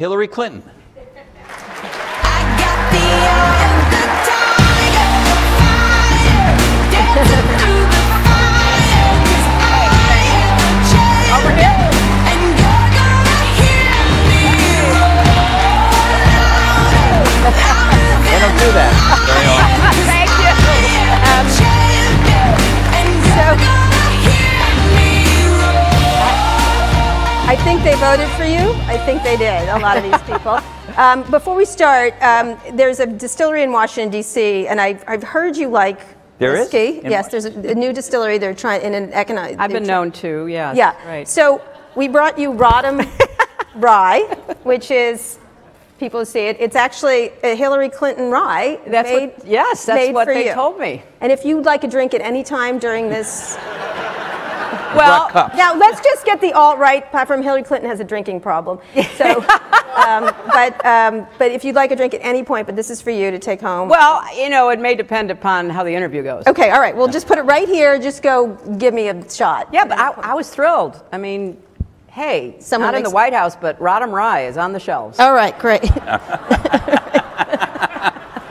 Hillary Clinton. I think they voted for you. I think they did, a lot of these people. Before we start, there's a distillery in Washington, D.C., and I've heard you like whiskey. Yes, there's a new distillery they're trying in an economic. I've been known to, yeah. Yeah. Right. So we brought you Rodham Rye, which is, people see it, it's actually a Hillary Clinton rye. That's made, what, yes, that's what they told me. And if you'd like a drink at any time during this. Well, now let's just get the alt-right platform. Hillary Clinton has a drinking problem. So, but if you'd like a drink at any point, but this is for you to take home. Well, you know, it may depend upon how the interview goes. Okay, all right. Well, just put it right here. Just go give me a shot. Yeah, but I was thrilled. I mean, hey, someone not in the White House, but Rodham Rye is on the shelves. All right, great.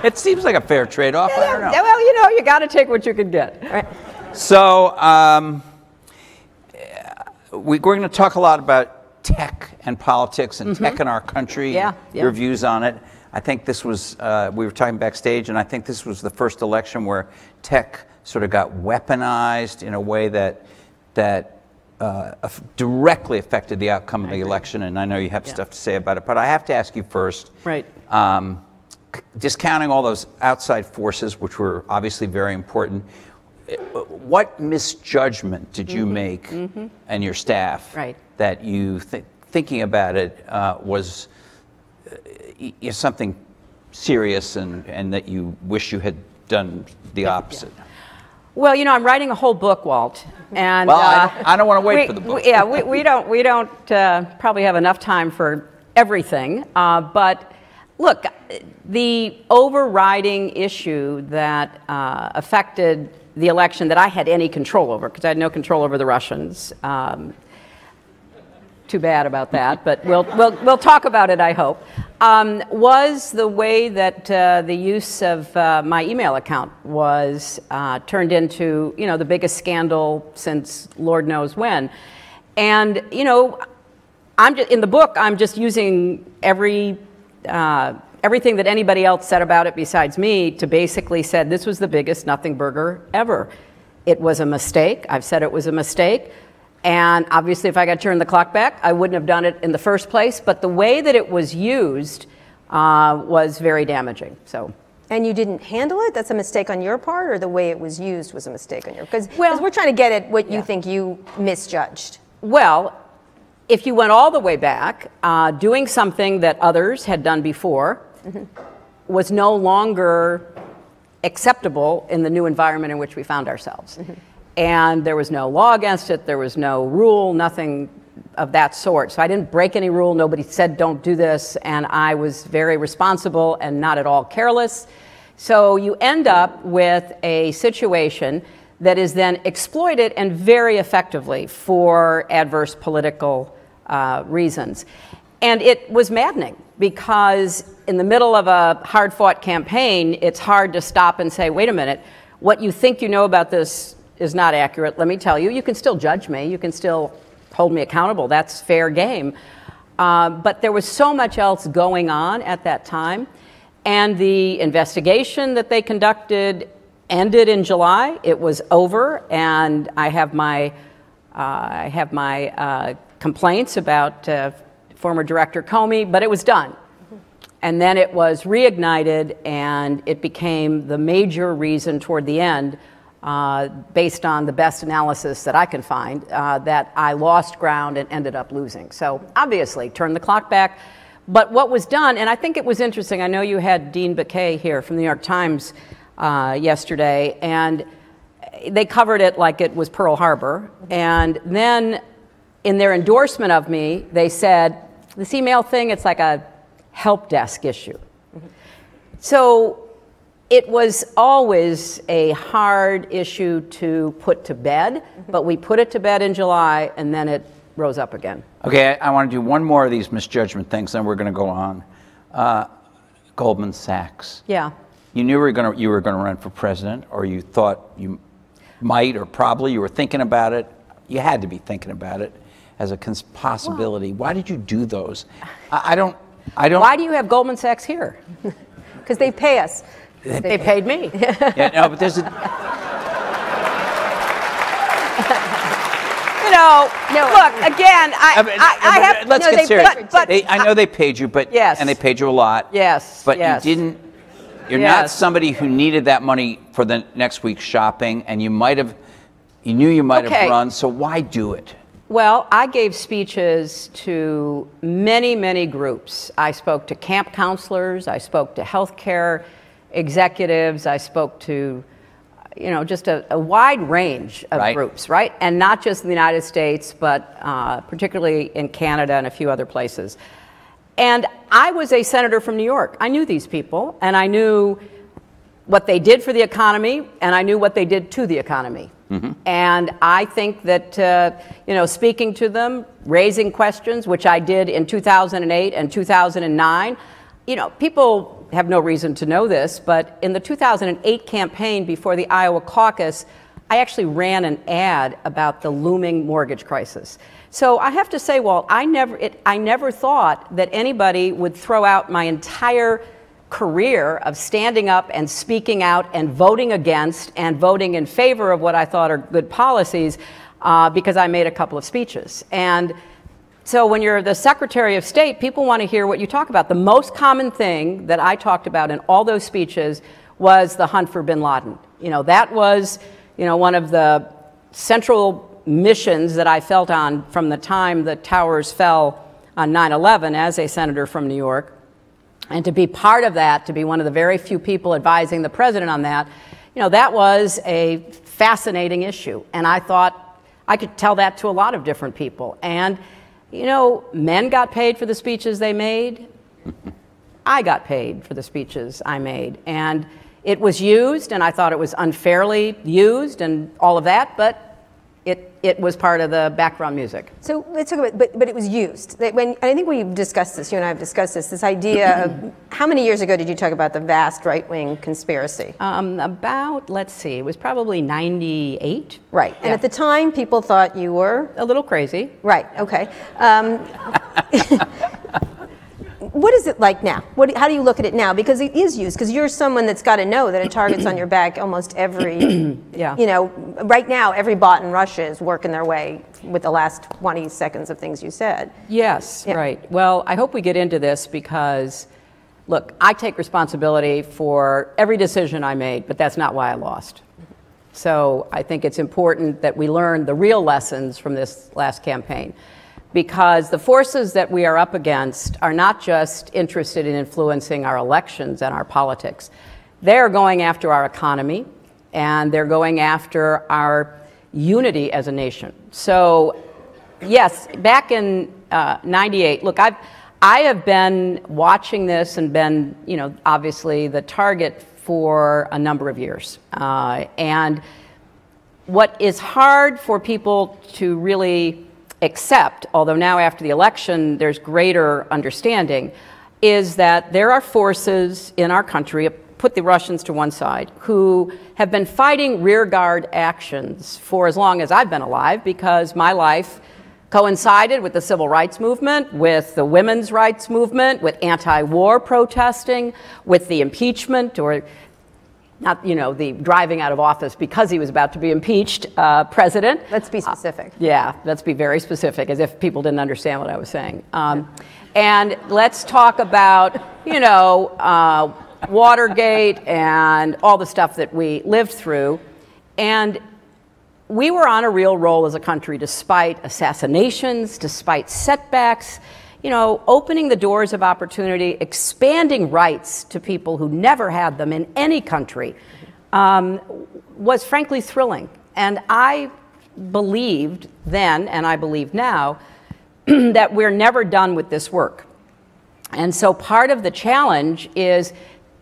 It seems like a fair trade-off. Yeah, I don't know. Well, you know, you got to take what you can get. All right. So, we're going to talk a lot about tech and politics and tech in our country, your views on it. I think this was, we were talking backstage, and I think this was the first election where tech sort of got weaponized in a way that, directly affected the outcome of the election, and I know you have stuff to say about it, but I have to ask you first, discounting all those outside forces, which were obviously very important, what misjudgment did you make and your staff that you thinking about it was something serious and that you wish you had done the opposite? Well, you know, I'm writing a whole book, Walt, and well, I don't want to wait for the book. Yeah, we don't probably have enough time for everything, but. Look, the overriding issue that affected the election that I had any control over, because I had no control over the Russians. Too bad about that, but we'll talk about it, I hope, was the way that the use of my email account was turned into, you know, the biggest scandal since Lord knows when. And, you know, I'm just, in the book, I'm just using everything that anybody else said about it besides me to basically said this was the biggest nothing burger ever. It was a mistake. I've said it was a mistake. And obviously if I got turned the clock back, I wouldn't have done it in the first place. But the way that it was used was very damaging. So. And you didn't handle it? That's a mistake on your part? Or the way it was used was a mistake on your part? Because we're trying to get at what you think you misjudged. Well. If you went all the way back, doing something that others had done before was no longer acceptable in the new environment in which we found ourselves. And there was no law against it, there was no rule, nothing of that sort. So I didn't break any rule, nobody said don't do this, and I was very responsible and not at all careless. So you end up with a situation that is then exploited and very effectively for adverse political reasons. And it was maddening because in the middle of a hard-fought campaign, it's hard to stop and say, wait a minute, what you think you know about this is not accurate. Let me tell you, you can still judge me. You can still hold me accountable. That's fair game. But there was so much else going on at that time. And the investigation that they conducted ended in July. It was over, and I have my complaints about former Director Comey, but it was done. And then it was reignited, and it became the major reason toward the end, based on the best analysis that I can find, that I lost ground and ended up losing. So obviously, turn the clock back. But what was done, and I think it was interesting, I know you had Dean Baquet here from the New York Times yesterday, and they covered it like it was Pearl Harbor. And then in their endorsement of me, they said, this email thing, it's like a help desk issue. So it was always a hard issue to put to bed, but we put it to bed in July, and then it rose up again. Okay, I want to do one more of these misjudgment things, then we're going to go on. Goldman Sachs. Yeah. You knew you were going to run for president, or you thought you might, or probably you were thinking about it. You had to be thinking about it as a possibility. Well, why did you do those? I don't. Why do you have Goldman Sachs here? Because they pay us. They paid me. Yeah, no, but there's a. Look, again, I have. Let's get serious. I know they paid you, but yes, and they paid you a lot. Yes, but yes. You didn't. You're not somebody who needed that money for the next week's shopping, and you might have. You knew you might have run, so why do it? Well, I gave speeches to many, many groups. I spoke to camp counselors. I spoke to healthcare executives. I spoke to, you know, just a wide range of groups, right? And not just in the United States, but particularly in Canada and a few other places. And I was a senator from New York. I knew these people, and I knew what they did for the economy, and I knew what they did to the economy. Mm-hmm. And I think that, you know, speaking to them, raising questions, which I did in 2008 and 2009, you know, people have no reason to know this, but in the 2008 campaign before the Iowa caucus, I actually ran an ad about the looming mortgage crisis. So I have to say, Walt, I never thought that anybody would throw out my entire career of standing up and speaking out and voting against and voting in favor of what I thought are good policies because I made a couple of speeches. And so when you're the Secretary of State, people want to hear what you talk about. The most common thing that I talked about in all those speeches was the hunt for bin Laden. You know, that was, you know, one of the central missions that I felt on from the time the towers fell on 9/11 as a senator from New York. And to be part of that, to be one of the very few people advising the president on that, you know, that was a fascinating issue. And I thought I could tell that to a lot of different people. And, you know, men got paid for the speeches they made. I got paid for the speeches I made. And it was used, and I thought it was unfairly used and all of that, but it was part of the background music. So let's talk about, but it was used. I think we've discussed this, you and I have discussed this, this idea of, how many years ago did you talk about the vast right-wing conspiracy? About, let's see, it was probably 98. Right, yeah. And at the time, people thought you were? A little crazy. Right, okay. What is it like now? How do you look at it now? Because it is used, because you're someone that's got to know that it targets on your back almost every, yeah. You know, right now, every bot in Russia is working their way with the last 20 seconds of things you said. Yes, yeah. Right. Well, I hope we get into this because, look, I take responsibility for every decision I made, but that's not why I lost. So I think it's important that we learn the real lessons from this last campaign. Because the forces that we are up against are not just interested in influencing our elections and our politics. They're going after our economy, and they're going after our unity as a nation. So, yes, back in 98, look, I have been watching this and been, you know, obviously the target for a number of years. And what is hard for people to really accept, although now after the election there's greater understanding, is that there are forces in our country, put the Russians to one side, who have been fighting rearguard actions for as long as I've been alive, because my life coincided with the civil rights movement, with the women's rights movement, with anti-war protesting, with the impeachment, or not, you know, the driving out of office because he was about to be impeached president. Let's be specific. Yeah, let's be very specific, as if people didn't understand what I was saying. And let's talk about, you know, Watergate and all the stuff that we lived through. And we were on a real roll as a country, despite assassinations, despite setbacks, you know, opening the doors of opportunity, expanding rights to people who never had them in any country, was frankly thrilling. And I believed then, and I believe now, that we're never done with this work. And so part of the challenge is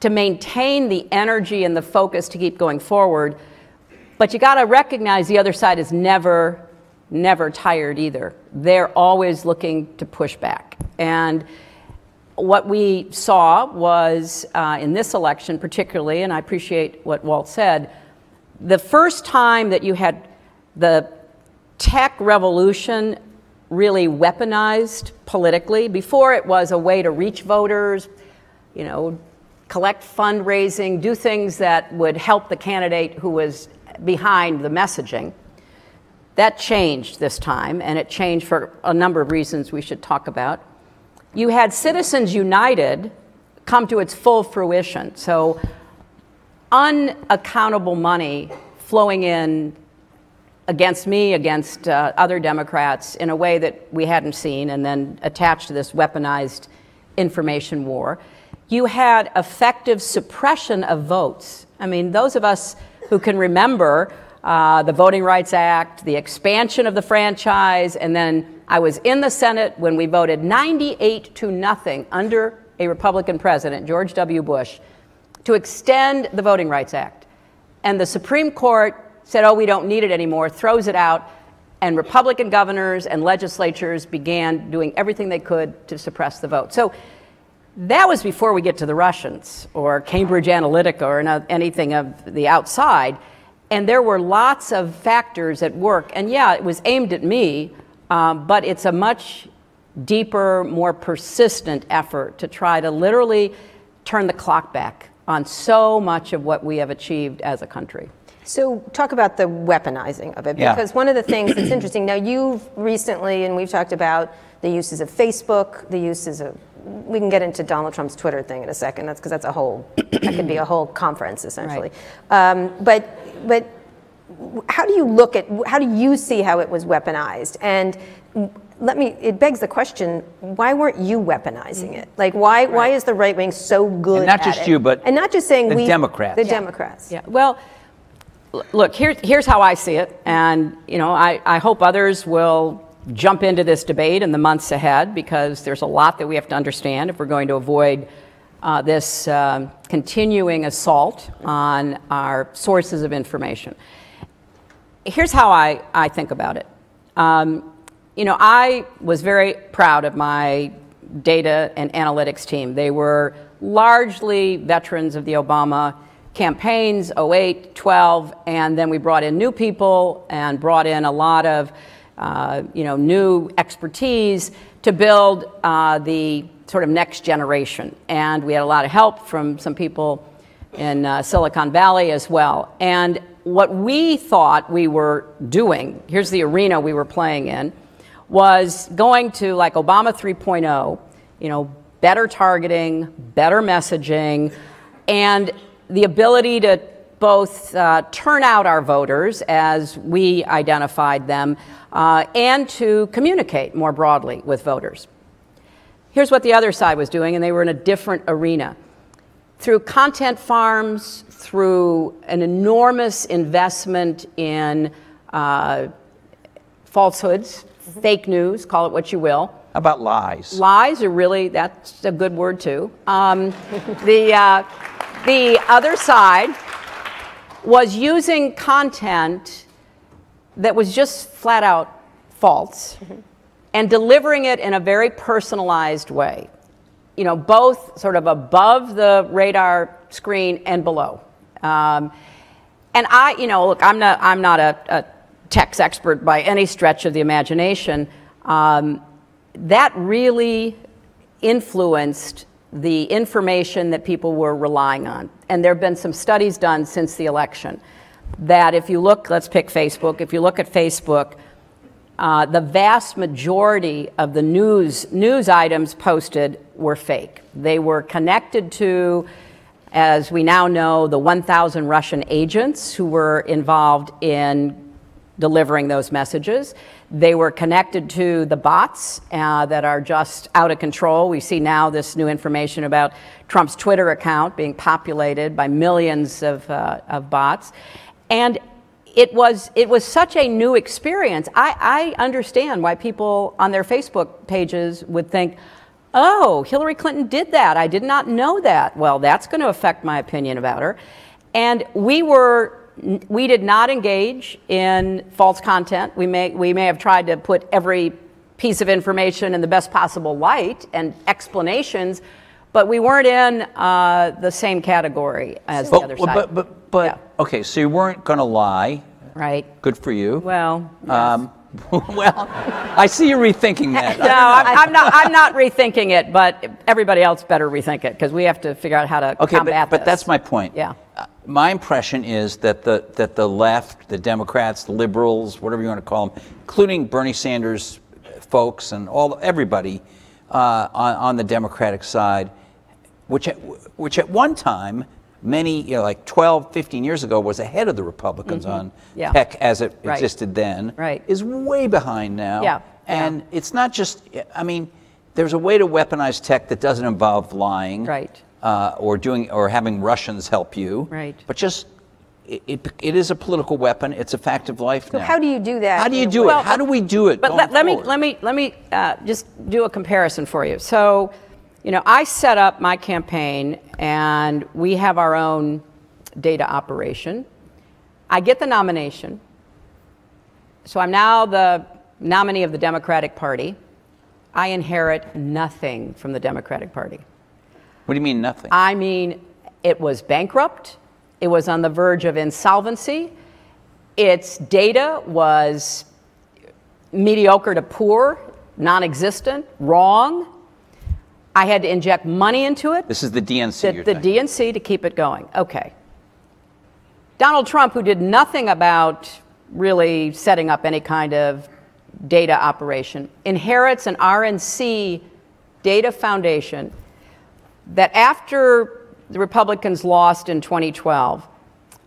to maintain the energy and the focus to keep going forward, but you got to recognize the other side is never never tired either. They're always looking to push back. And what we saw was in this election particularly, and I appreciate what Walt said, the first time that you had the tech revolution really weaponized politically. Before, it was a way to reach voters, you know, collect fundraising, do things that would help the candidate who was behind the messaging. That changed this time, and it changed for a number of reasons we should talk about. You had Citizens United come to its full fruition. So unaccountable money flowing in against me, against other Democrats in a way that we hadn't seen, and then attached to this weaponized information war. You had effective suppression of votes. I mean, those of us who can remember the Voting Rights Act, the expansion of the franchise, and then I was in the Senate when we voted 98-0 under a Republican president, George W. Bush, to extend the Voting Rights Act. And the Supreme Court said, oh, we don't need it anymore, throws it out, and Republican governors and legislatures began doing everything they could to suppress the vote. So that was before we get to the Russians or Cambridge Analytica or anything of the outside. And there were lots of factors at work. And yeah, it was aimed at me, but it's a much deeper, more persistent effort to try to literally turn the clock back on so much of what we have achieved as a country. So talk about the weaponizing of it, because one of the things that's interesting, now you've recently, and we've talked about the uses of Facebook, the uses of, we can get into Donald Trump's Twitter thing in a second, that's because that's a whole, that could be a whole conference essentially. Right. But how do you look at, how do you see how it was weaponized? And let me, it begs the question, why weren't you weaponizing it? Like why is the right wing so good at it? And not just you, but the Democrats. The Democrats. Yeah, well. Look, here's how I see it, and you know, I hope others will jump into this debate in the months ahead, because there's a lot that we have to understand if we're going to avoid this continuing assault on our sources of information. Here's how I think about it. You know, I was very proud of my data and analytics team. They were largely veterans of the Obama campaigns, 08, 12, and then we brought in new people and brought in a lot of, you know, new expertise to build the sort of next generation. And we had a lot of help from some people in Silicon Valley as well. And what we thought we were doing, here's the arena we were playing in, was going to like Obama 3.0, you know, better targeting, better messaging, and the ability to both turn out our voters as we identified them and to communicate more broadly with voters. Here's what the other side was doing, and they were in a different arena. Through content farms, through an enormous investment in falsehoods, fake news, call it what you will. About lies. Lies are really, that's a good word too. The other side was using content that was just flat out false and delivering it in a very personalized way, you know, both sort of above the radar screen and below. And I, you know, look, I'm not a tech expert by any stretch of the imagination. That really influenced the information that people were relying on. And there have been some studies done since the election that if you look, let's pick Facebook, if you look at Facebook, the vast majority of the news items posted were fake. They were connected to, as we now know, the 1,000 Russian agents who were involved in delivering those messages. They were connected to the bots that are just out of control. We see now this new information about Trump's Twitter account being populated by millions of bots. And it was such a new experience. I understand why people on their Facebook pages would think, oh, Hillary Clinton did that. I did not know that. Well, that's going to affect my opinion about her. And we were We did not engage in false content. We may have tried to put every piece of information in the best possible light and explanations, but we weren't in the same category as the other side. But yeah. Okay, so you weren't going to lie. Right. Good for you. Well. Yes. Well, I see you rethinking that. No, I'm not rethinking it, but everybody else better rethink it, because we have to figure out how to combat this. But that's my point. Yeah. My impression is that the left, the Democrats, the liberals, whatever you want to call them, including Bernie Sanders folks and everybody on the Democratic side, which at one time, many, like 12, 15 years ago, was ahead of the Republicans on tech as it existed then, is way behind now. Yeah. And it's not just, I mean, there's a way to weaponize tech that doesn't involve lying, or having Russians help you, but just it is a political weapon. It's a fact of life now. So how do you do that? How do you do it? How do we do it? But let me just do a comparison for you. So, I set up my campaign, and we have our own data operation. I get the nomination. So I'm now the nominee of the Democratic Party. I inherit nothing from the Democratic Party. What do you mean nothing? I mean, it was bankrupt. It was on the verge of insolvency. Its data was mediocre to poor, non-existent, wrong. I had to inject money into it. This is the DNC. The DNC to keep it going. Okay. Donald Trump, who did nothing about really setting up any kind of data operation, inherits an RNC data foundation that, after the Republicans lost in 2012,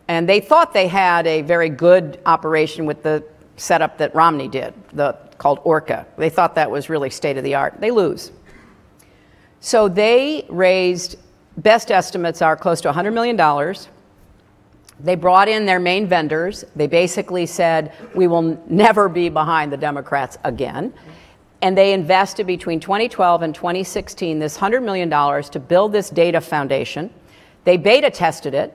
and they thought they had a very good operation with the setup that Romney did, called Orca. They thought that was really state of the art. They lose. So they raised, best estimates are close to $100 million. They brought in their main vendors. They basically said, we will never be behind the Democrats again. And they invested between 2012 and 2016 this $100 million to build this data foundation. They beta tested it.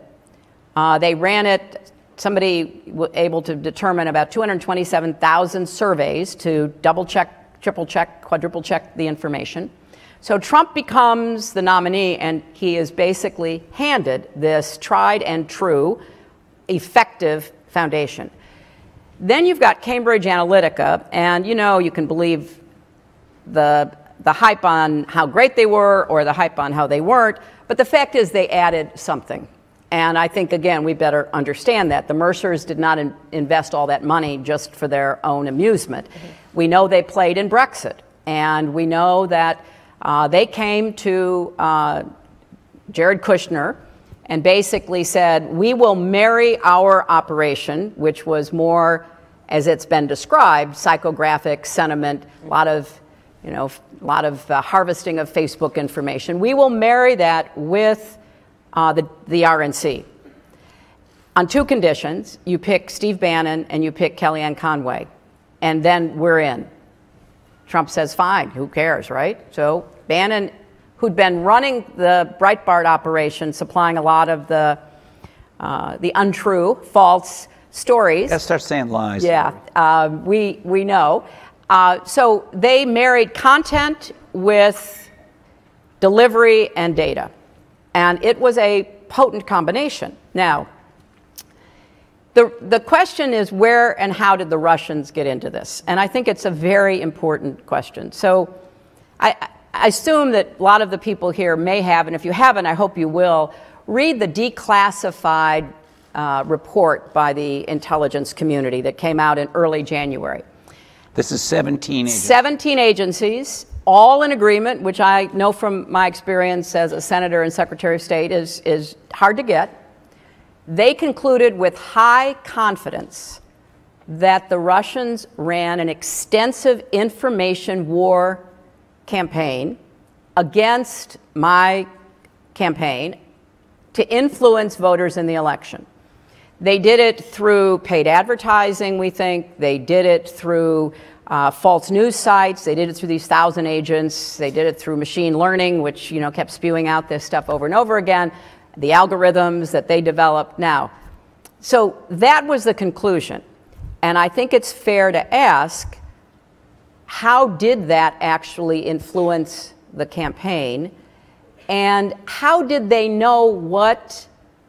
They ran it, somebody was able to determine about 227,000 surveys to double check, triple check, quadruple check the information. So Trump becomes the nominee, and he is basically handed this tried and true, effective foundation. Then you've got Cambridge Analytica, and you can believe the hype on how great they were or the hype on how they weren't, but the fact is they added something. And I think, again, we better understand that. The Mercers did not invest all that money just for their own amusement. We know they played in Brexit, and we know that they came to Jared Kushner and basically said, we will marry our operation, which was more, as it's been described, psychographic sentiment, a lot of harvesting of Facebook information. We will marry that with the RNC on two conditions. You pick Steve Bannon and you pick Kellyanne Conway, and then we're in. Trump says, fine, who cares, right? So Bannon, who'd been running the Breitbart operation, supplying a lot of the untrue, false stories. That starts saying lies. Yeah, we know. So they married content with delivery and data. And it was a potent combination. Now, the question is, where and how did the Russians get into this? And I think it's a very important question. So I assume that a lot of the people here may have, and if you haven't, I hope you will, read the declassified report by the intelligence community that came out in early January. This is 17 agencies. 17 agencies, all in agreement, which I know from my experience as a senator and secretary of state is hard to get. They concluded with high confidence that the Russians ran an extensive information war campaign against my campaign to influence voters in the election. They did it through paid advertising, we think. They did it through false news sites. They did it through these 1,000 agents. They did it through machine learning, which kept spewing out this stuff over and over again. The algorithms that they developed. Now, So that was the conclusion. And I think it's fair to ask, how did that actually influence the campaign? And how did they know what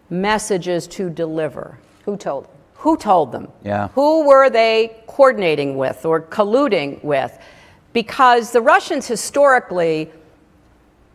messages to deliver? Who told them? Who told them? Yeah. Who were they coordinating with or colluding with? Because the Russians historically,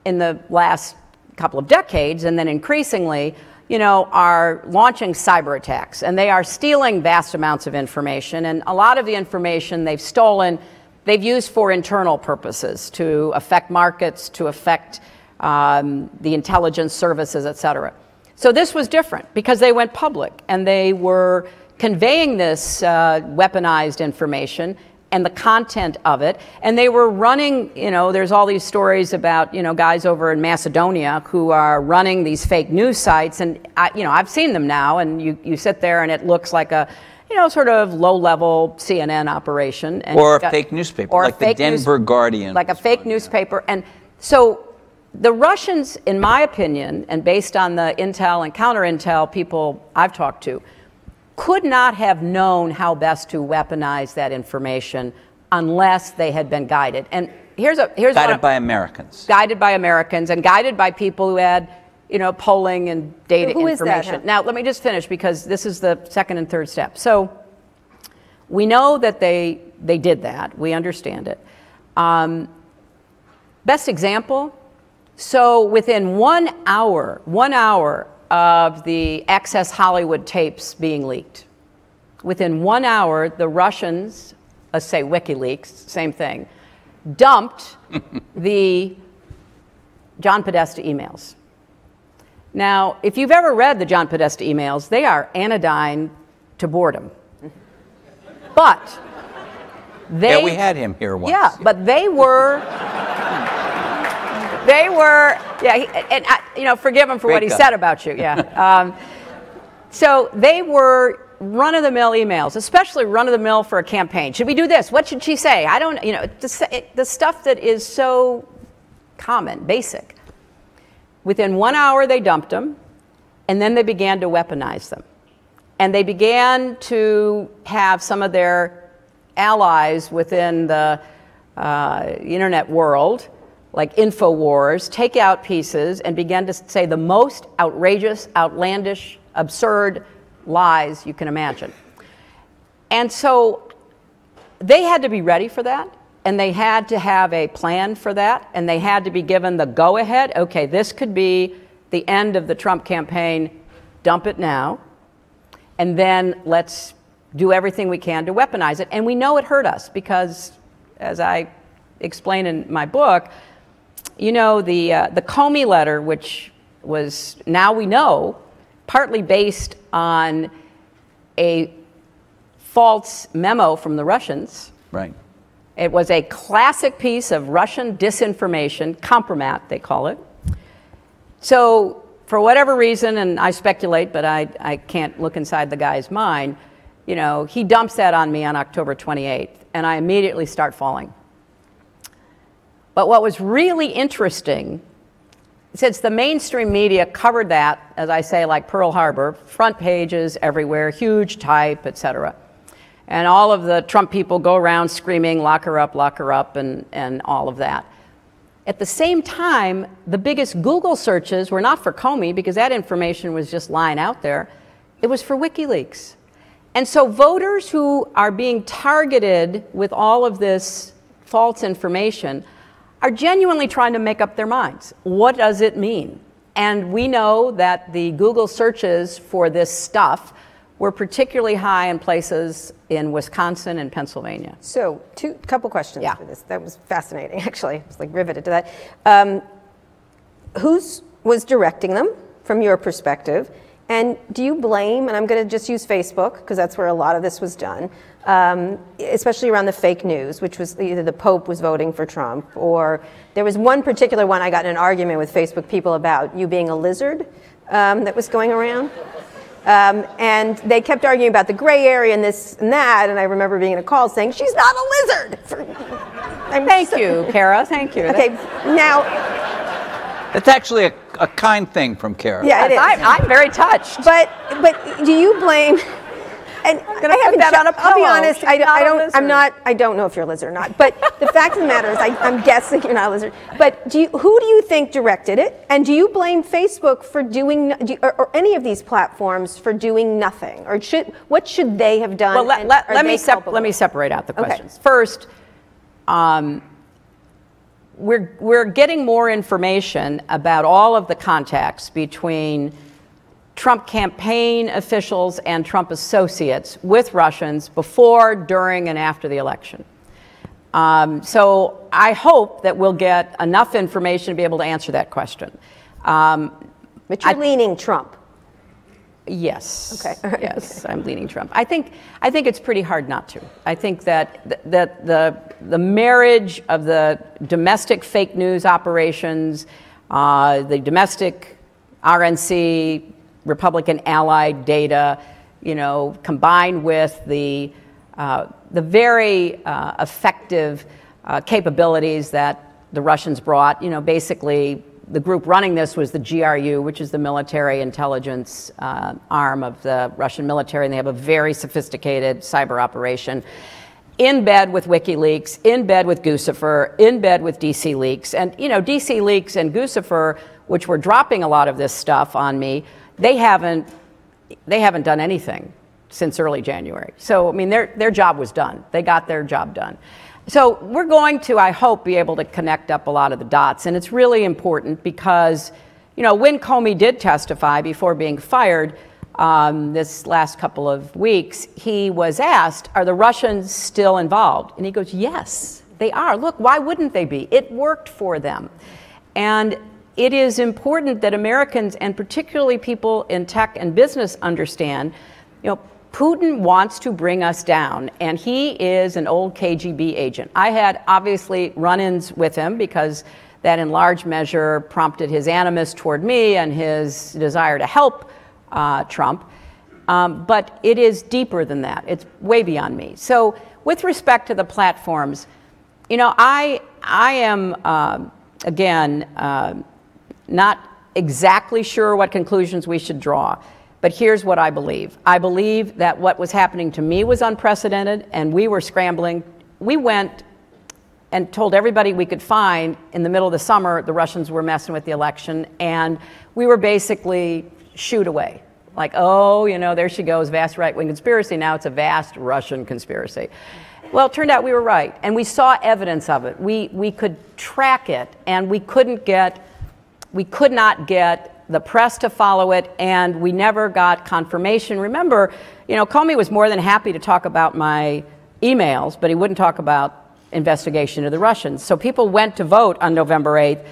in the last couple of decades, and then increasingly, you know, are launching cyber attacks. And they are stealing vast amounts of information. And a lot of the information they've stolen, they've used for internal purposes, to affect markets, to affect the intelligence services, et cetera. So this was different because they went public and they were conveying this weaponized information and the content of it. And they were running, you know, there's all these stories about, you know, guys over in Macedonia who are running these fake news sites. And, you know, I've seen them now, and you sit there and it looks like a, you know, sort of low-level CNN operation. And or a fake newspaper, like the Denver Guardian. Like a fake newspaper. And so the Russians, in my opinion, and based on the intel and counter-intel people I've talked to, could not have known how best to weaponize that information unless they had been guided. And here's guided by Americans. Guided by Americans and guided by people who had, you know, polling and data information. Who is that, huh? Now, let me just finish because this is the second and third step. So we know that they did that. We understand it. Best example. So within 1 hour, of the Access Hollywood tapes being leaked, within 1 hour, the Russians, let's say WikiLeaks, same thing, dumped the John Podesta emails. Now, if you've ever read the John Podesta emails, they are anodyne to boredom. But they... Yeah, we had him here once. Yeah, but they were... They were, yeah, and you know, forgive him for what he said about you, yeah. So they were run-of-the-mill emails, especially run-of-the-mill for a campaign. Should we do this? What should she say? I don't, you know, the stuff that is so common, basic. Within 1 hour, they dumped them, and then they began to weaponize them. And they began to have some of their allies within the internet world, like InfoWars, take out pieces and begin to say the most outrageous, outlandish, absurd lies you can imagine. And so they had to be ready for that, and they had to have a plan for that, and they had to be given the go-ahead, okay, this could be the end of the Trump campaign, dump it now, and then let's do everything we can to weaponize it. And we know it hurt us because, as I explain in my book, you know, the Comey letter, which was, now we know, partly based on a false memo from the Russians. Right. It was a classic piece of Russian disinformation, compromat, they call it. So for whatever reason, and I speculate, but I can't look inside the guy's mind, you know, he dumps that on me on October 28th, and I immediately start falling. But what was really interesting, since the mainstream media covered that, as I say, like Pearl Harbor, front pages everywhere, huge type, etc., and all of the Trump people go around screaming, lock her up, and all of that. At the same time, the biggest Google searches were not for Comey, because that information was just lying out there. It was for WikiLeaks. And so voters who are being targeted with all of this false information are genuinely trying to make up their minds. What does it mean? And we know that the Google searches for this stuff were particularly high in places in Wisconsin and Pennsylvania. So, couple questions for this. That was fascinating, actually. I was like riveted to that. Who was directing them from your perspective? And do you blame, and I'm going to just use Facebook, because that's where a lot of this was done, especially around the fake news, which was either the Pope was voting for Trump, or there was one particular one I got in an argument with Facebook people about, you being a lizard, that was going around. And they kept arguing about the gray area and this and that, and I remember being in a call saying, she's not a lizard! Thank you, Kara, thank you. Okay, now... That's actually a kind thing from Kara. Yeah, it is. I'm very touched. But do you blame? And I haven't that on a pillow. I'll be honest. I don't know if you're a lizard or not. But the fact of the matter is, I'm guessing you're not a lizard. But who do you think directed it? And do you blame Facebook for doing, or any of these platforms for doing nothing? Or what should they have done? Well, let me separate out the questions. Okay. First, we're getting more information about all of the contacts between Trump campaign officials and Trump associates with Russians before, during, and after the election. So I hope that we'll get enough information to be able to answer that question. But you're leaning Trump. Yes. Okay. All right. Yes, okay. I'm leaning Trump. I think it's pretty hard not to. I think that the marriage of the domestic fake news operations, the domestic RNC. Republican allied data, combined with the very effective capabilities that the Russians brought. Basically the group running this was the GRU, which is the military intelligence arm of the Russian military, and they have a very sophisticated cyber operation. In bed with WikiLeaks, in bed with Guccifer, in bed with DCLeaks, and DCLeaks and Guccifer, which were dropping a lot of this stuff on me. They haven't done anything since early January. So, their job was done. They got their job done. So we're going to, I hope, be able to connect up a lot of the dots. And it's really important because, when Comey did testify before being fired this last couple of weeks, he was asked, are the Russians still involved? And he goes, yes, they are. Look, why wouldn't they be? It worked for them. And it is important that Americans, and particularly people in tech and business, understand, Putin wants to bring us down, and he is an old KGB agent. I had obviously run-ins with him because that in large measure prompted his animus toward me and his desire to help Trump. But it is deeper than that. It's way beyond me. So with respect to the platforms, I am, again, not exactly sure what conclusions we should draw, but here's what I believe. I believe that what was happening to me was unprecedented, and we were scrambling. We went and told everybody we could find in the middle of the summer the Russians were messing with the election, and we were basically shooed away. Like, oh, there she goes, vast right-wing conspiracy. Now it's a vast Russian conspiracy. Well, it turned out we were right, and we saw evidence of it. We could track it, and we could not get the press to follow it, and we never got confirmation. Remember, Comey was more than happy to talk about my emails, but he wouldn't talk about investigation of the Russians. So people went to vote on November 8th,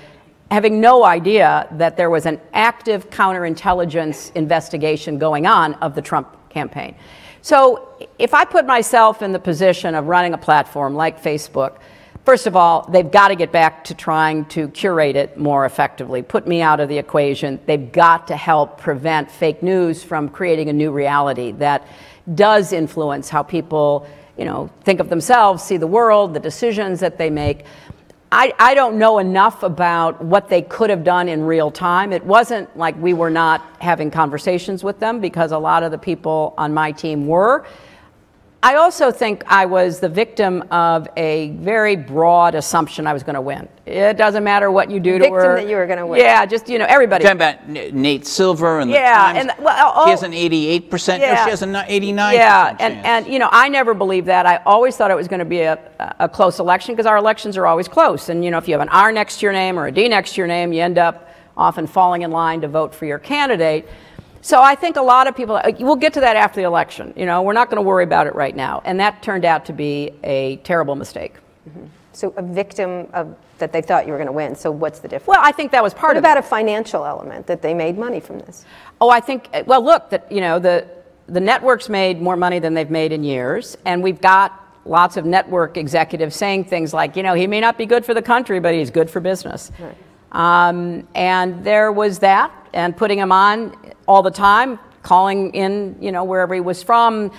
having no idea that there was an active counterintelligence investigation going on of the Trump campaign. So if I put myself in the position of running a platform like Facebook, first of all, they've got to get back to trying to curate it more effectively, put me out of the equation. They've got to help prevent fake news from creating a new reality that does influence how people, think of themselves, see the world, the decisions that they make. I don't know enough about what they could have done in real time. It wasn't like we were not having conversations with them, because a lot of the people on my team were. I also think I was the victim of a very broad assumption I was going to win. It doesn't matter what you do to her. Victim that you were going to win. Yeah, just, everybody. You're talking about Nate Silver and the Times. And, well, she has an 88%. Yeah. No, she has an 89% chance. And I never believed that. I always thought it was going to be a close election, because our elections are always close. And, if you have an R next to your name or a D next to your name, you end up often falling in line to vote for your candidate. So I think a lot of people, we'll get to that after the election. We're not going to worry about it right now. And that turned out to be a terrible mistake. Mm-hmm. So a victim of that they thought you were going to win. So what's the difference? Well, I think that was part of it. What about a financial element that they made money from this? Oh, I think, well, look, that, the networks made more money than they've made in years. And we've got lots of network executives saying things like, he may not be good for the country, but he's good for business. Right. And there was that, and putting him on all the time, calling in, wherever he was from.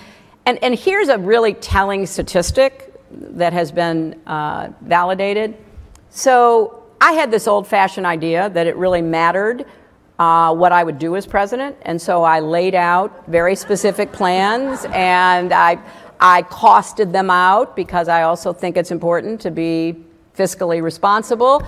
And here's a really telling statistic that has been validated. So I had this old-fashioned idea that it really mattered what I would do as president, and so I laid out very specific plans, and I costed them out because I also think it's important to be fiscally responsible.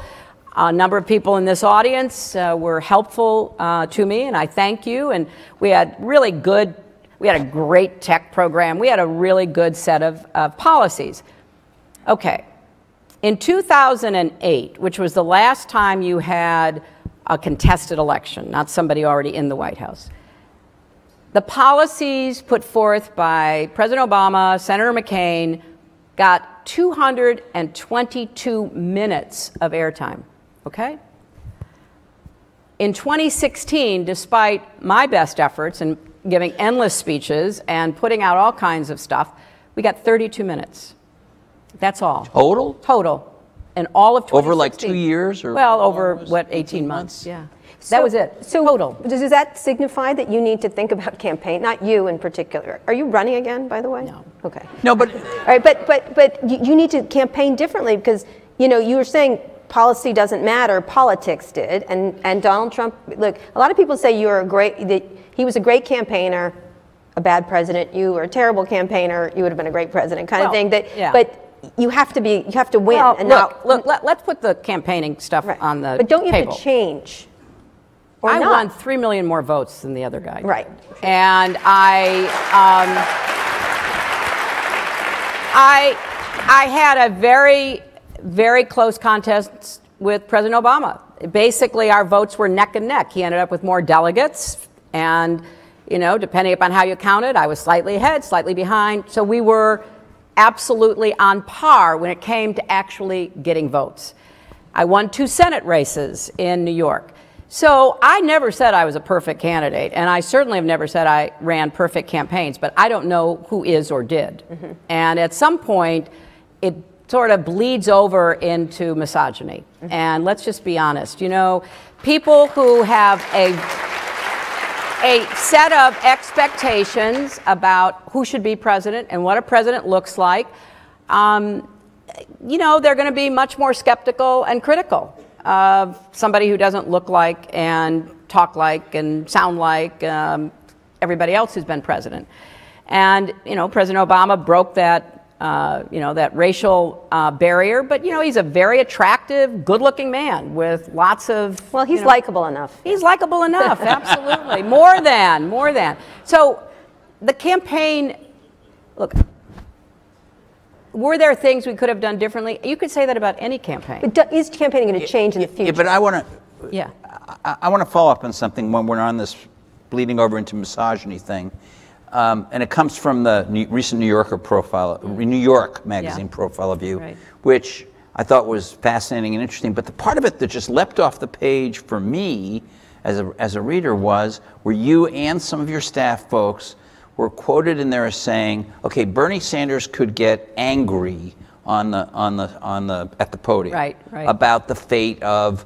A number of people in this audience were helpful to me, and I thank you. And we had really good, we had a great tech program. We had a really good set of policies. Okay, in 2008, which was the last time you had a contested election, not somebody already in the White House, the policies put forth by President Obama, Senator McCain, got 222 minutes of airtime, okay? In 2016, despite my best efforts in giving endless speeches and putting out all kinds of stuff, we got 32 minutes. That's all. Total? Total. And all of 2016. Over like 2 years? Or well, over what, 18 months? Yeah. So, that was it. So total. Does that signify that you need to think about campaign? Not you in particular. Are you running again, by the way? No. Okay. No, but all right, but you need to campaign differently because you know you were saying policy doesn't matter. Politics did, and Donald Trump. Look, a lot of people say you are a great. That he was a great campaigner, a bad president. You were a terrible campaigner. You would have been a great president, kind of thing. That, yeah. But you have to be. You have to win. Well, and look, now, let's put the campaigning stuff right on the. But don't you table. Have to change? I won 3 million more votes than the other guy. Right. And I had a very, very close contest with President Obama. Basically, our votes were neck and neck. He ended up with more delegates. And, you know, depending upon how you counted, I was slightly ahead, slightly behind. So we were absolutely on par when it came to actually getting votes. I won 2 Senate races in New York. So I never said I was a perfect candidate, and I certainly have never said I ran perfect campaigns, but I don't know who is or did. Mm-hmm. And at some point, it sort of bleeds over into misogyny. Mm-hmm. And let's just be honest, you know, people who have a set of expectations about who should be president and what a president looks like, you know, they're going to be much more skeptical and critical of somebody who doesn't look like and talk like and sound like everybody else who's been president. And, you know, President Obama broke that, you know, that racial barrier, but, you know, he's a very attractive, good-looking man with lots of... Well, he's likable enough. He's likable enough, absolutely. More than. So the campaign, look... Were there things we could have done differently? You could say that about any campaign. But is campaigning going to change in the future? Yeah, but I want to. Yeah. I want to follow up on something when we're on this bleeding over into misogyny thing, and it comes from the recent New Yorker profile, New York magazine profile of you, right, which I thought was fascinating and interesting. But the part of it that just leapt off the page for me, as a reader, was where you and some of your staff folks were quoted in there as saying, okay, Bernie Sanders could get angry at the podium, right, about the fate of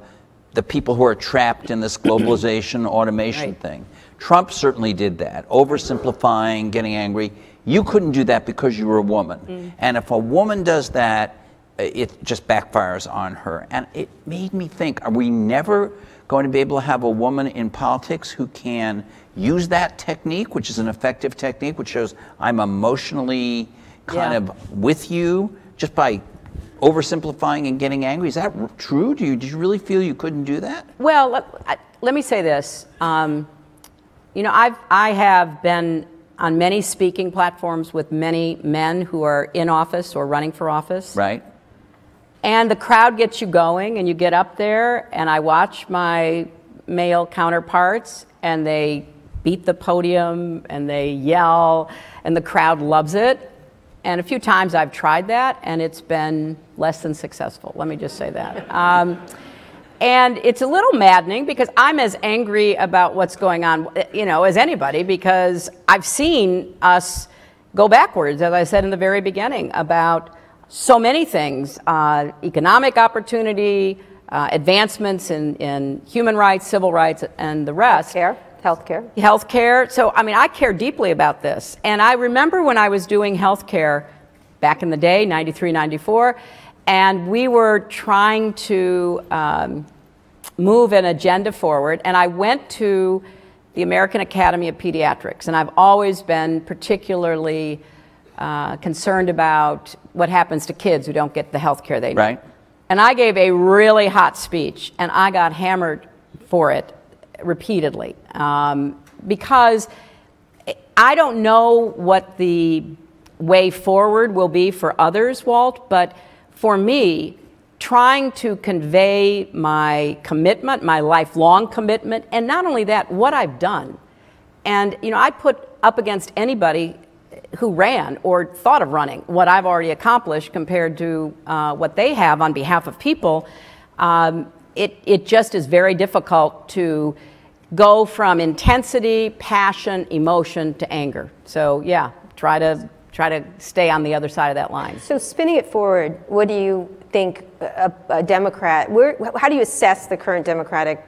the people who are trapped in this globalization automation thing. Trump certainly did that, oversimplifying, getting angry. You couldn't do that because you were a woman. And if a woman does that, it just backfires on her. And it made me think, are we never going to be able to have a woman in politics who can use that technique, which is an effective technique, which shows I'm emotionally kind of with you, just by oversimplifying and getting angry? Is that true? Did you really feel you couldn't do that? Well, let me say this. You know, I have been on many speaking platforms with many men who are in office or running for office. Right. And the crowd gets you going, and you get up there, and I watch my male counterparts, and they beat the podium, and they yell, and the crowd loves it. And a few times I've tried that, and it's been less than successful. Let me just say that. And it's a little maddening because I'm as angry about what's going on, you know, as anybody, because I've seen us go backwards, as I said in the very beginning, about so many things, economic opportunity, advancements in human rights, civil rights, and the rest. Healthcare. So, I mean, I care deeply about this. And I remember when I was doing healthcare back in the day, 93, 94, And we were trying to move an agenda forward. And I went to the American Academy of Pediatrics. And I've always been particularly concerned about what happens to kids who don't get the health care they need. Right. And I gave a really hot speech, and I got hammered for it repeatedly, because I don't know what the way forward will be for others, Walt, but for me, trying to convey my commitment, my lifelong commitment, and not only that, what I've done. And, you know, I put up against anybody who ran or thought of running what I've already accomplished compared to what they have on behalf of people. It just is very difficult to go from intensity, passion, emotion to anger. So yeah, try to stay on the other side of that line. So spinning it forward, what do you think a Democrat, how do you assess the current Democratic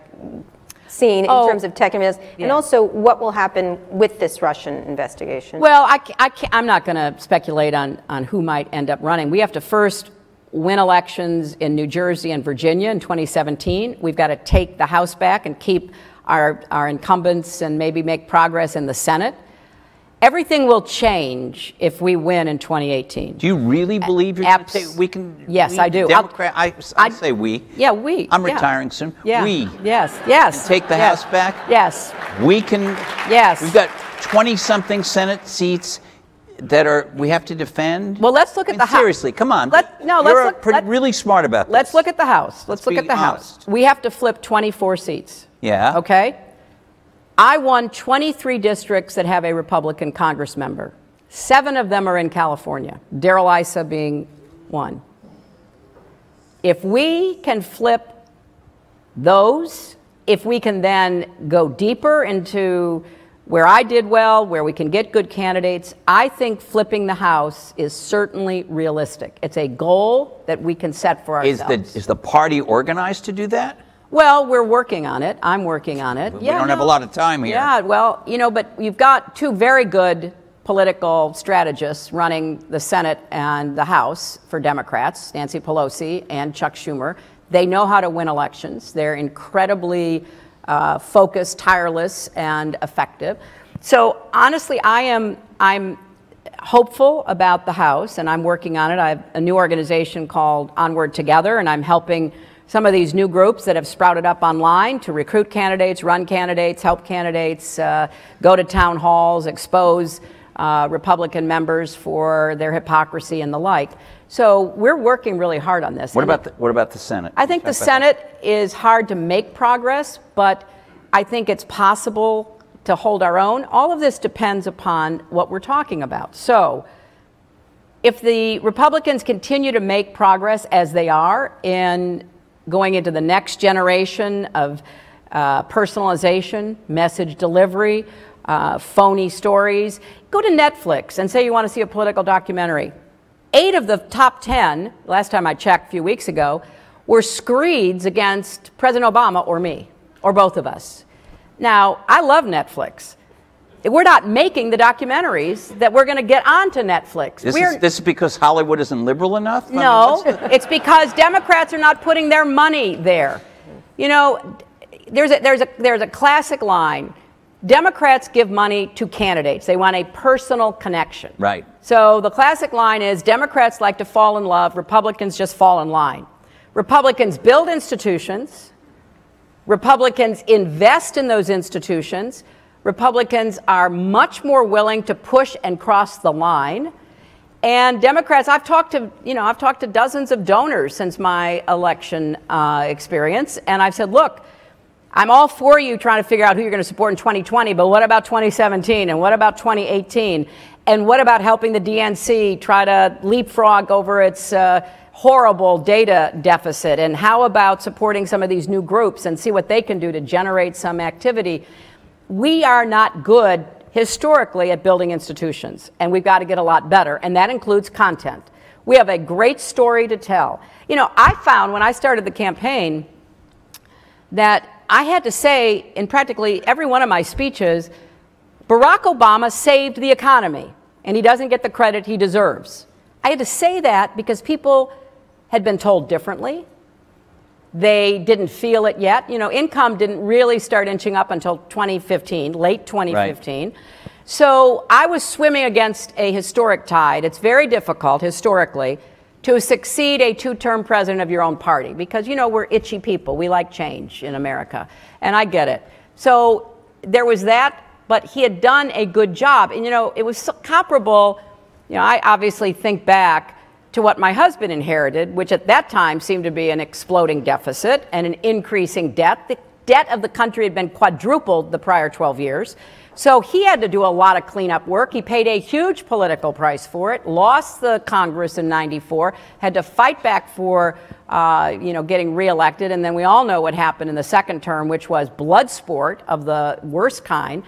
scene in terms of tech and business, and also what will happen with this Russian investigation? Well, I'm not going to speculate on who might end up running. We have to first win elections in New Jersey and Virginia in 2017. We've got to take the House back and keep our incumbents and maybe make progress in the Senate. Everything will change if we win in 2018. Do you really believe you're going to say we can? Yes, I do. Democrat, I say we. Yeah, we. I'm retiring soon. Yeah. We. Yes, yes. Take the House back. Yes. We can. Yes. We've got 20-something Senate seats that are we have to defend. Well, let's look at the House. Seriously, come on. You're really smart about this. Let's look at the House. Let's look at the House. We have to flip 24 seats. Yeah. Okay. I won 23 districts that have a Republican Congress member. 7 of them are in California, Darrell Issa being one. If we can flip those, if we can then go deeper into where I did well, where we can get good candidates, I think flipping the House is certainly realistic. It's a goal that we can set for ourselves. Is the party organized to do that? Well, we're working on it. I'm working on it. We don't have a lot of time here. Yeah, well, you know, but you've got 2 very good political strategists running the Senate and the House for Democrats, Nancy Pelosi and Chuck Schumer. They know how to win elections. They're incredibly focused, tireless, and effective. So, honestly, I'm hopeful about the House, and I'm working on it. I have a new organization called Onward Together, and I'm helping some of these new groups that have sprouted up online to recruit candidates, run candidates, help candidates, go to town halls, expose Republican members for their hypocrisy and the like. So we're working really hard on this. What about the Senate? I think the Senate is hard to make progress, but I think it's possible to hold our own. All of this depends upon what we're talking about. So if the Republicans continue to make progress as they are in going into the next generation of personalization, message delivery, phony stories. Go to Netflix and say you want to see a political documentary. 8 of the top 10, last time I checked a few weeks ago, were screeds against President Obama or me, or both of us. Now, I love Netflix. We're not making the documentaries that we're going to get onto Netflix. This is because Hollywood isn't liberal enough? No, it's because Democrats are not putting their money there. You know, there's a classic line. Democrats give money to candidates. They want a personal connection. Right. So the classic line is Democrats like to fall in love. Republicans just fall in line. Republicans build institutions. Republicans invest in those institutions. Republicans are much more willing to push and cross the line. And Democrats, I've talked to dozens of donors since my election experience, and I've said, look, I'm all for you trying to figure out who you're going to support in 2020, but what about 2017 and what about 2018? And what about helping the DNC try to leapfrog over its horrible data deficit? And how about supporting some of these new groups and see what they can do to generate some activity? We are not good historically at building institutions, and we've got to get a lot better, and that includes content. We have a great story to tell. You know, I found when I started the campaign that I had to say in practically every one of my speeches, Barack Obama saved the economy, and he doesn't get the credit he deserves. I had to say that because people had been told differently. They didn't feel it yet. You know, income didn't really start inching up until 2015, late 2015. Right. So I was swimming against a historic tide. It's very difficult historically to succeed a two-term president of your own party because, you know, we're itchy people. We like change in America, and I get it. So there was that, but he had done a good job. And, you know, it was so comparable. You know, I obviously think back to what my husband inherited, which at that time seemed to be an exploding deficit and an increasing debt. The debt of the country had been quadrupled the prior 12 years. So he had to do a lot of cleanup work. He paid a huge political price for it, lost the Congress in '94, had to fight back for, you know, getting reelected. And then we all know what happened in the second term, which was blood sport of the worst kind.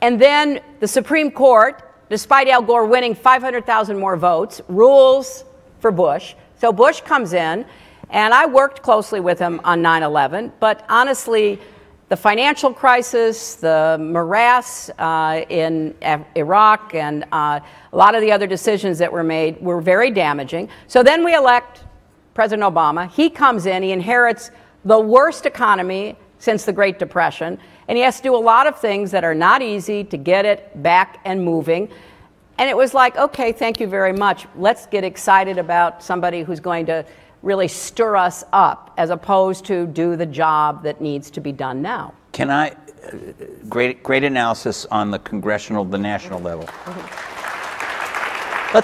And then the Supreme Court, despite Al Gore winning 500,000 more votes, rules for Bush. So Bush comes in, and I worked closely with him on 9/11, but honestly, the financial crisis, the morass in Iraq, and a lot of the other decisions that were made were very damaging. So then we elect President Obama. He comes in, he inherits the worst economy since the Great Depression, and he has to do a lot of things that are not easy to get it back and moving. And it was like, okay, thank you very much. Let's get excited about somebody who's going to really stir us up as opposed to do the job that needs to be done now. Can I, great analysis on the congressional, the national level. Mm-hmm.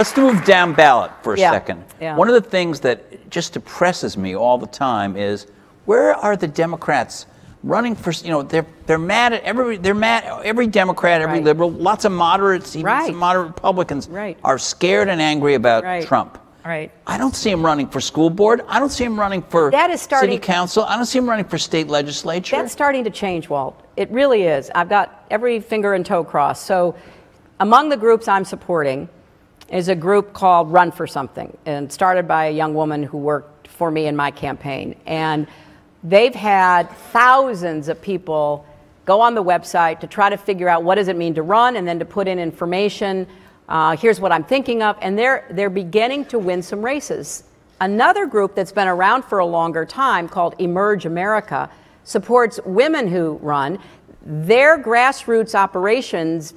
Let's move down ballot for a second. Yeah. One of the things that just depresses me all the time is, where are the Democrats running for, you know, they're mad at every, every Democrat, every liberal, lots of moderates, even some moderate Republicans are scared and angry about Trump. I don't see him running for school board. I don't see him running for city council. I don't see him running for state legislature. That's starting to change, Walt. It really is. I've got every finger and toe crossed. So among the groups I'm supporting is a group called Run for Something, and started by a young woman who worked for me in my campaign. And they've had thousands of people go on the website to try to figure out what does it mean to run, and then to put in information. Here's what I'm thinking of. And they're beginning to win some races. Another group that's been around for a longer time called Emerge America supports women who run. Their grassroots operations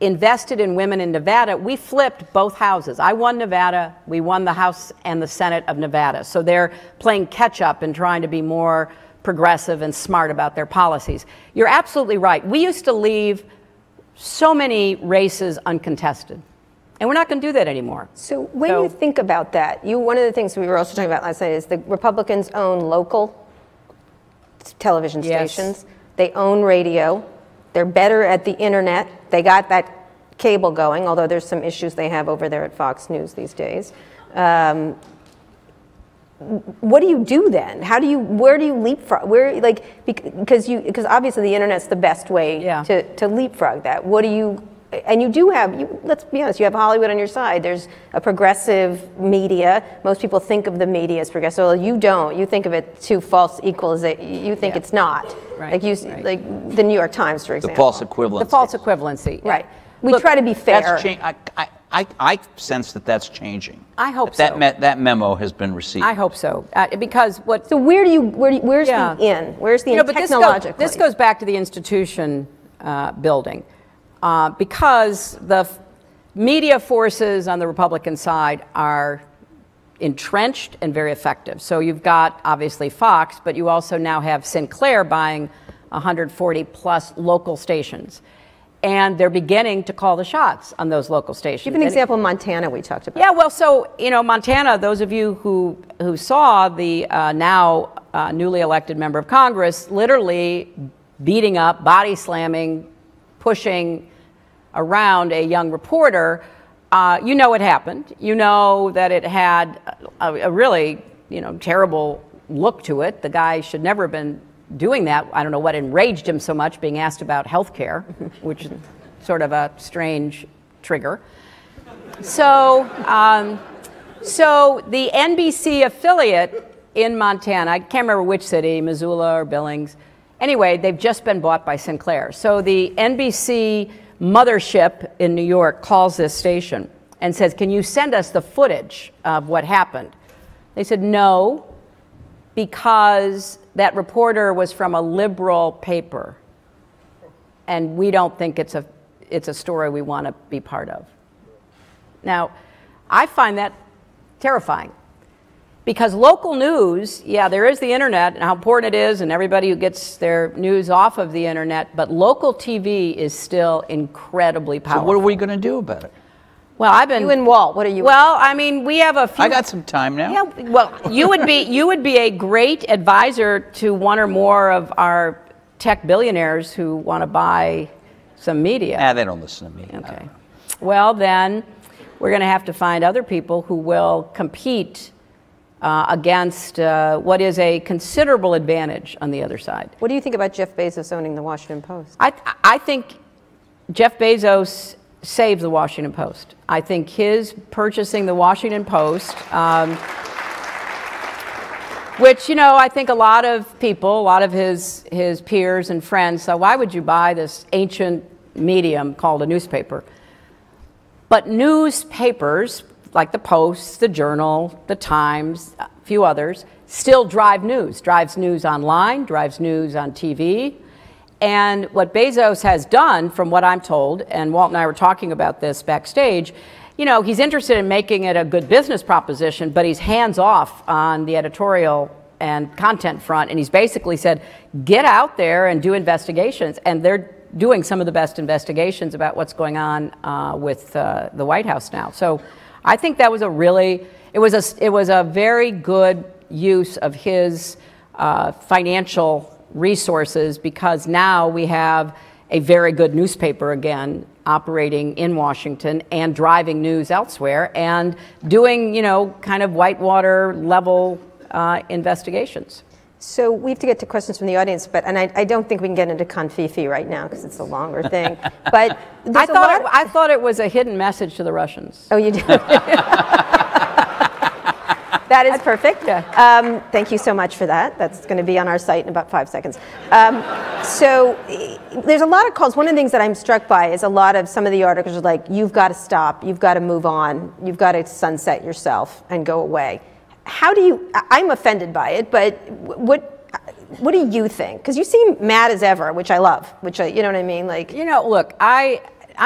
invested in women in Nevada. We flipped both houses. I won Nevada. We won the House and the Senate of Nevada. So they're playing catch up and trying to be more progressive and smart about their policies. You're absolutely right. We used to leave so many races uncontested, and we're not going to do that anymore. So when you think about that, one of the things we were also talking about last night is the Republicans own local television stations. They own radio. They're better at the internet. They got that cable going, although there's some issues they have over there at Fox News these days. What do you do then? How do you, where do you leapfrog? Where, like, because obviously the internet's the best way to leapfrog that. What do you, and you do have, let's be honest, you have Hollywood on your side. There's a progressive media. Most people think of the media as progressive. Well, you don't. You think of it to false equals it. You think it's not. Like you, like the New York Times, for example. The false equivalency. Right. We try to be fair. That's I sense that that's changing. I hope that so. That memo has been received. I hope so, because what? So where do you? Where's the in? Where's the in technologically? But this goes back to the institution building, because the media forces on the Republican side are entrenched and very effective. So you've got obviously Fox, but you also now have Sinclair buying 140 plus local stations. And they're beginning to call the shots on those local stations. Give an example of Montana we talked about. Yeah, well, so, you know, Montana, those of you who saw the now newly elected member of Congress literally beating up, body slamming, pushing around a young reporter, you know it happened. You know that it had a really, you know, terrible look to it. The guy should never have been doing that. I don't know what enraged him so much, being asked about health care, which is sort of a strange trigger. So, so the NBC affiliate in Montana, I can't remember which city, Missoula or Billings, anyway, they've just been bought by Sinclair. So the NBC mothership in New York calls this station and says, can you send us the footage of what happened? They said no, because that reporter was from a liberal paper, and we don't think it's a story we want to be part of. Now, I find that terrifying, because local news, yeah, there is the internet and how important it is and everybody who gets their news off of the internet, but local TV is still incredibly powerful. So what are we going to do about it? Well, I've been... You and Walt, what are you... Well, I mean, we have a few... I got some time now. Yeah, well, you would be a great advisor to one or more of our tech billionaires who want to buy some media. Nah, they don't listen to me. Okay. Well, then we're going to have to find other people who will compete against what is a considerable advantage on the other side. What do you think about Jeff Bezos owning the Washington Post? I think Jeff Bezos saved the Washington Post. I think his purchasing the Washington Post, which, you know, I think a lot of people, a lot of his peers and friends, so why would you buy this ancient medium called a newspaper? But newspapers, like the Post, the Journal, the Times, a few others, still drive news. Drives news online, drives news on TV. And what Bezos has done, from what I'm told, and Walt and I were talking about this backstage, you know, he's interested in making it a good business proposition, but he's hands-off on the editorial and content front, and he's basically said, get out there and do investigations. And they're doing some of the best investigations about what's going on with the White House now. So I think that was a really, it was a very good use of his financial resources, because now we have a very good newspaper again operating in Washington and driving news elsewhere and doing, you know, kind of Whitewater level investigations. So we have to get to questions from the audience, but and I don't think we can get into Confifi right now because it's a longer thing. But I thought it was a hidden message to the Russians. Oh, you did. That is perfect. Yeah. Thank you so much for that. That's going to be on our site in about 5 seconds. So there's a lot of calls. One of the things that I'm struck by is a lot of some of the articles are like, you've got to stop, you've got to move on, you've got to sunset yourself and go away. How do you, I'm offended by it, but what do you think? Because you seem mad as ever, which I love, which I, you know what I mean? Like, you know, look, I'm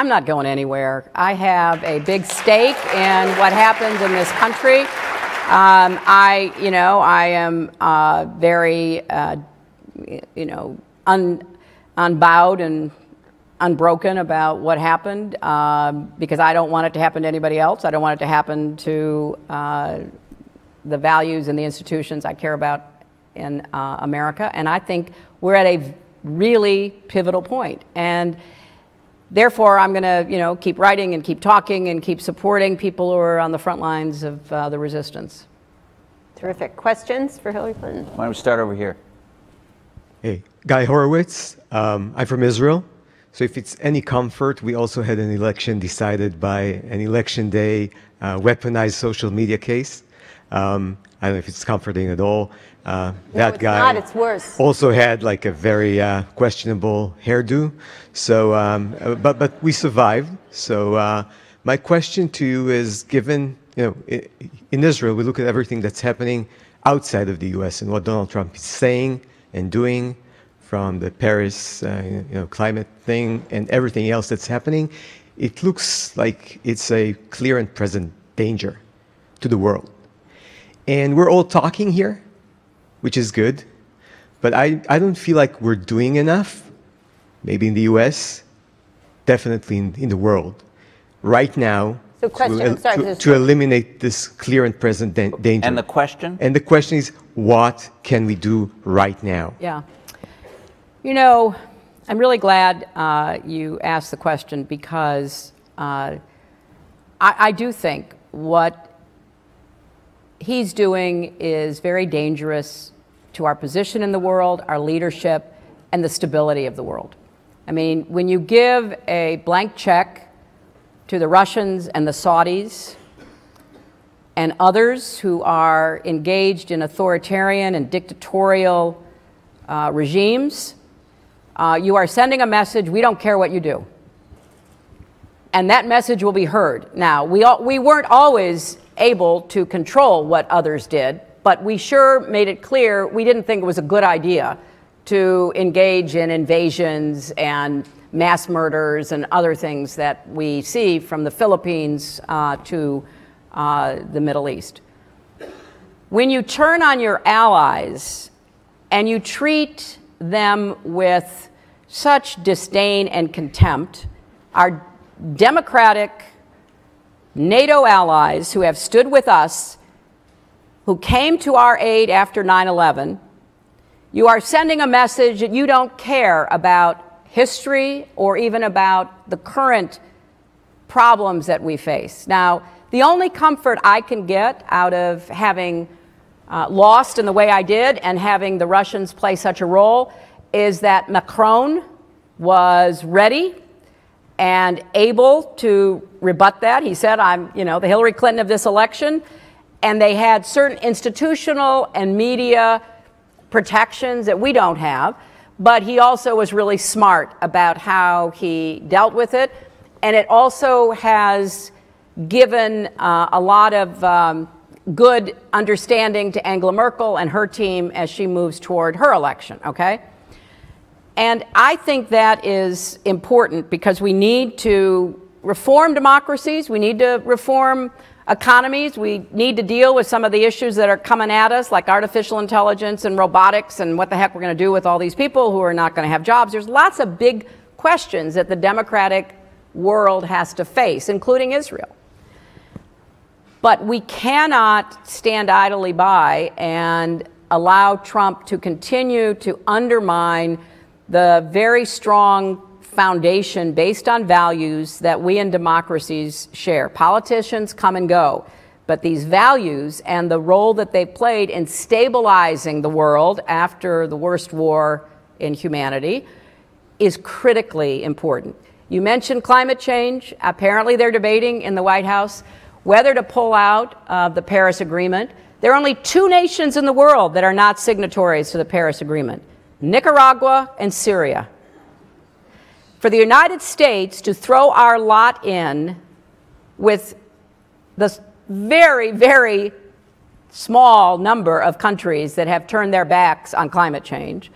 not going anywhere. I have a big stake in what happens in this country. You know, I am very, you know, unbowed and unbroken about what happened, because I don't want it to happen to anybody else. I don't want it to happen to the values and the institutions I care about in America. And I think we're at a really pivotal point. And therefore, I'm going to, you know, keep writing and keep talking and keep supporting people who are on the front lines of the resistance. Terrific. Questions for Hillary Clinton? Why don't we start over here? Hey, Guy Horowitz. I'm from Israel. So if it's any comfort, we also had an election decided by an election day weaponized social media case. I don't know if it's comforting at all. That guy not, it's worse. Also had like a very questionable hairdo. So, but we survived. So my question to you is, given, you know, in Israel, we look at everything that's happening outside of the U.S. and what Donald Trump is saying and doing, from the Paris you know, climate thing and everything else that's happening, it looks like it's a clear and present danger to the world. And we're all talking here, which is good, but I don't feel like we're doing enough, maybe in the US, definitely in the world, right now, so to eliminate this clear and present danger. And the question? And the question is, what can we do right now? Yeah. You know, I'm really glad you asked the question, because I do think what he's doing is very dangerous to our position in the world, our leadership, and the stability of the world. I mean, when you give a blank check to the Russians and the Saudis and others who are engaged in authoritarian and dictatorial regimes, you are sending a message, we don't care what you do. and that message will be heard. Now, we weren't always able to control what others did, but we sure made it clear we didn't think it was a good idea to engage in invasions and mass murders and other things that we see from the Philippines to the Middle East. When you turn on your allies and you treat them with such disdain and contempt, our democratic NATO allies who have stood with us, who came to our aid after 9/11, you are sending a message that you don't care about history or even about the current problems that we face. Now, the only comfort I can get out of having lost in the way I did and having the Russians play such a role is that Macron was ready and able to rebut that. He said, I'm, you know, the Hillary Clinton of this election. And they had certain institutional and media protections that we don't have. But he also was really smart about how he dealt with it. And it also has given a lot of good understanding to Angela Merkel and her team as she moves toward her election, okay? And I think that is important because we need to reform democracies, we need to reform economies, we need to deal with some of the issues that are coming at us, like artificial intelligence and robotics and what the heck we're going to do with all these people who are not going to have jobs. There's lots of big questions that the democratic world has to face, including Israel. But we cannot stand idly by and allow Trump to continue to undermine the very strong foundation based on values that we in democracies share. Politicians come and go, but these values and the role that they played in stabilizing the world after the worst war in humanity is critically important. You mentioned climate change. Apparently they're debating in the White House whether to pull out of the Paris Agreement. There are only two nations in the world that are not signatories to the Paris Agreement, Nicaragua and Syria. For the United States to throw our lot in with the very, very small number of countries that have turned their backs on climate change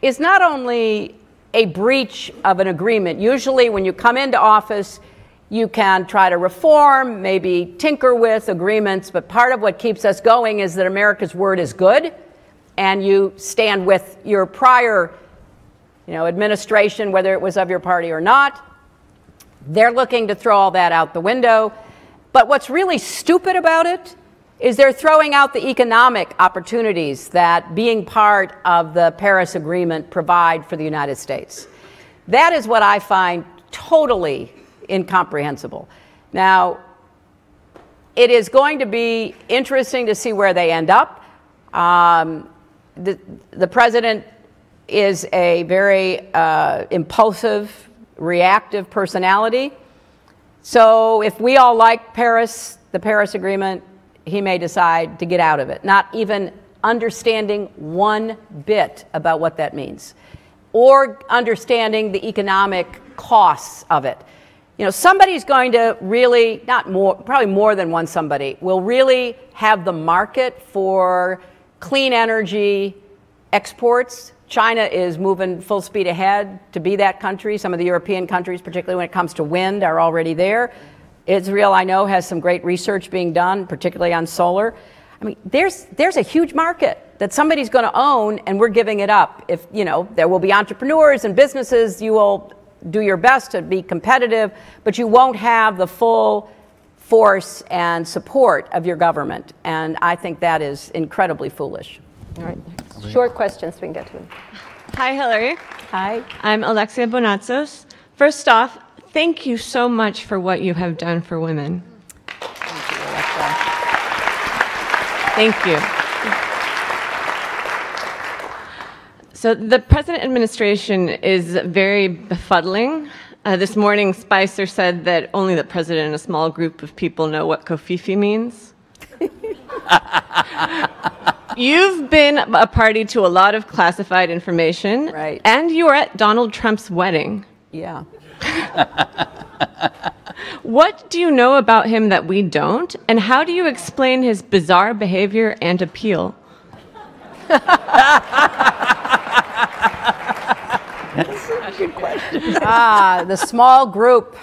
is not only a breach of an agreement. Usually when you come into office, you can try to reform, maybe tinker with agreements, but part of what keeps us going is that America's word is good, and you stand with your prior, you know, administration, whether it was of your party or not. They're looking to throw all that out the window. But what's really stupid about it is they're throwing out the economic opportunities that being part of the Paris Agreement provide for the United States. That is what I find totally incomprehensible. Now, it is going to be interesting to see where they end up. The president is a very impulsive, reactive personality. So if we all like Paris, the Paris Agreement, he may decide to get out of it, not even understanding one bit about what that means or understanding the economic costs of it. You know, somebody's going to really, not more, probably more than one somebody, will really have the market for clean energy exports. China is moving full speed ahead to be that country. Some of the European countries, particularly when it comes to wind, are already there. Israel, I know, has some great research being done, particularly on solar. I mean, there's a huge market that somebody's going to own, and we're giving it up. If, you know, there will be entrepreneurs and businesses, you will do your best to be competitive, but you won't have the full force and support of your government. And I think that is incredibly foolish. All right. Short questions so we can get to them. Hi, Hillary. Hi. I'm Alexia Bonatzos. First off, thank you so much for what you have done for women. Thank you, Alexia. Thank you. So the present administration is very befuddling. This morning, Spicer said that only the president and a small group of people know what Kofifi means. You've been a party to a lot of classified information. Right. And you were at Donald Trump's wedding. Yeah. What do you know about him that we don't? And how do you explain his bizarre behavior and appeal? That's a good question. The small group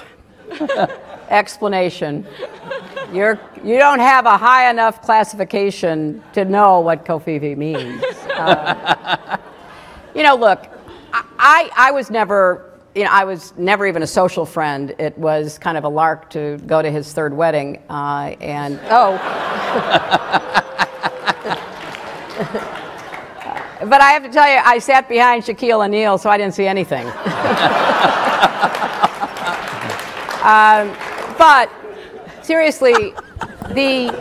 explanation. You don't have a high enough classification to know what Kofifi means. You know, look, I was never... You know, I was never even a social friend. It was kind of a lark to go to his third wedding, and but I have to tell you, I sat behind Shaquille O'Neal, so I didn't see anything. But seriously, the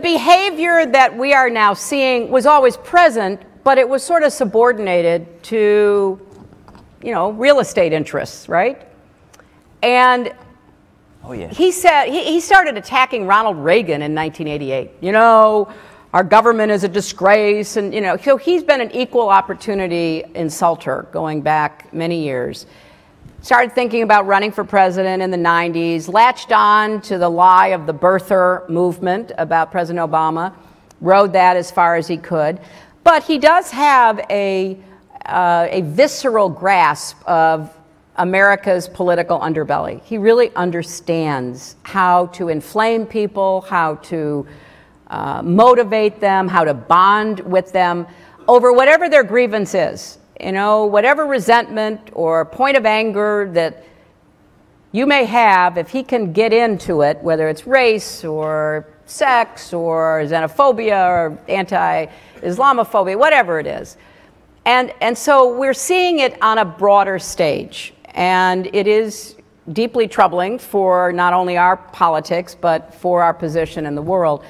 behavior that we are now seeing was always present. But it was sort of subordinated to, you know, real estate interests, right? And he said he started attacking Ronald Reagan in 1988. You know, our government is a disgrace, and you know, so he's been an equal opportunity insulter going back many years. Started thinking about running for president in the 90s. Latched on to the lie of the birther movement about President Obama. Rode that as far as he could. But he does have a visceral grasp of America's political underbelly. He really understands how to inflame people, how to motivate them, how to bond with them over whatever their grievance is. You know, whatever resentment or point of anger that you may have, if he can get into it, whether it's race or sex or xenophobia or anti-Islamophobia, whatever it is. And so we're seeing it on a broader stage. And it is deeply troubling for not only our politics, but for our position in the world.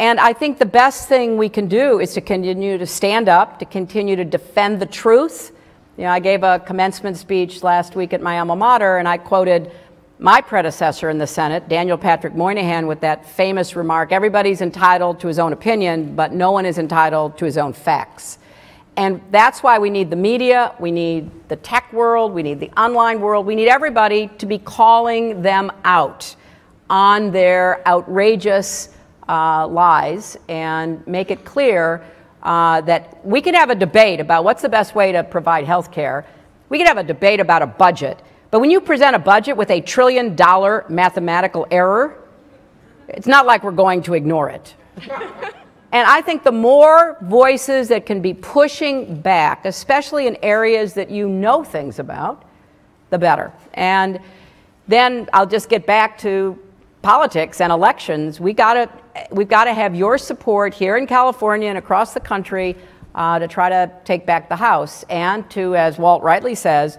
And I think the best thing we can do is to continue to stand up, to continue to defend the truth. You know, I gave a commencement speech last week at my alma mater, and I quoted my predecessor in the Senate, Daniel Patrick Moynihan, with that famous remark, everybody's entitled to his own opinion, but no one is entitled to his own facts. And that's why we need the media, we need the tech world, we need the online world, we need everybody to be calling them out on their outrageous lies and make it clear that we can have a debate about what's the best way to provide health care. We can have a debate about a budget. But when you present a budget with $1 trillion mathematical error, it's not like we're going to ignore it. And I think the more voices that can be pushing back, especially in areas that you know things about, the better. And then I'll just get back to politics and elections. We've got to have your support here in California and across the country to try to take back the House and to, as Walt rightly says,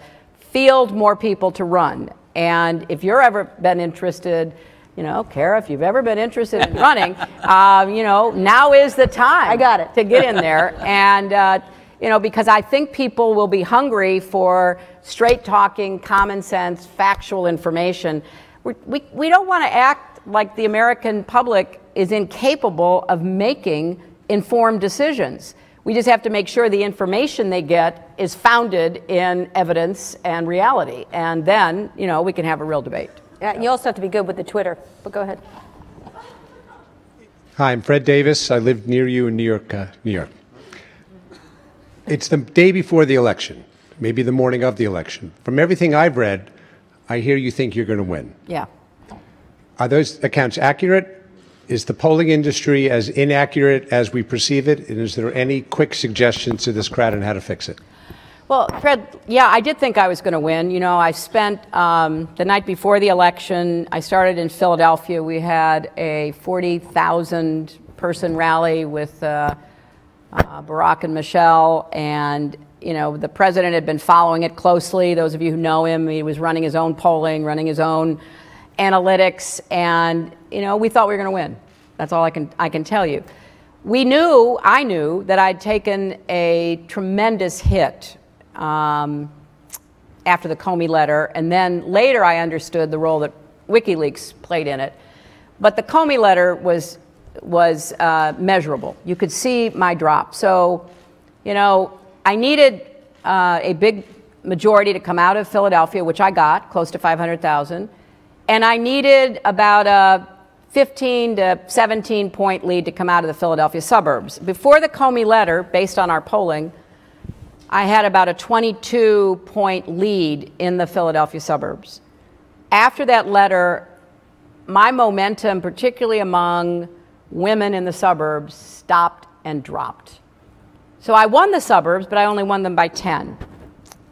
field more people to run. And if you're ever been interested, you know, Kara, if you've ever been interested in running, you know, now is the time to get in there. And, you know, because I think people will be hungry for straight talking, common sense, factual information. We don't want to act like the American public is incapable of making informed decisions. We just have to make sure the information they get is founded in evidence and reality. And then, you know, we can have a real debate. And you also have to be good with the Twitter, but go ahead. Hi, I'm Fred Davis. I lived near you in New York. It's the day before the election, maybe the morning of the election. From everything I've read, I hear you think you're going to win. Yeah. Are those accounts accurate? Is the polling industry as inaccurate as we perceive it? And is there any quick suggestions to this crowd on how to fix it? Well, Fred, yeah, I did think I was going to win. You know, I spent the night before the election, I started in Philadelphia. We had a 40,000-person rally with Barack and Michelle. And, you know, the president had been following it closely. Those of you who know him, he was running his own polling, running his own analytics, and you know, we thought we were going to win. That's all I can tell you. I knew that I'd taken a tremendous hit after the Comey letter, and then later I understood the role that WikiLeaks played in it. But the Comey letter was measurable. You could see my drop. So, you know, I needed a big majority to come out of Philadelphia, which I got, close to 500,000. And I needed about a 15 to 17 point lead to come out of the Philadelphia suburbs. Before the Comey letter, based on our polling, I had about a 22 point lead in the Philadelphia suburbs. After that letter, my momentum, particularly among women in the suburbs, stopped and dropped. So I won the suburbs, but I only won them by 10.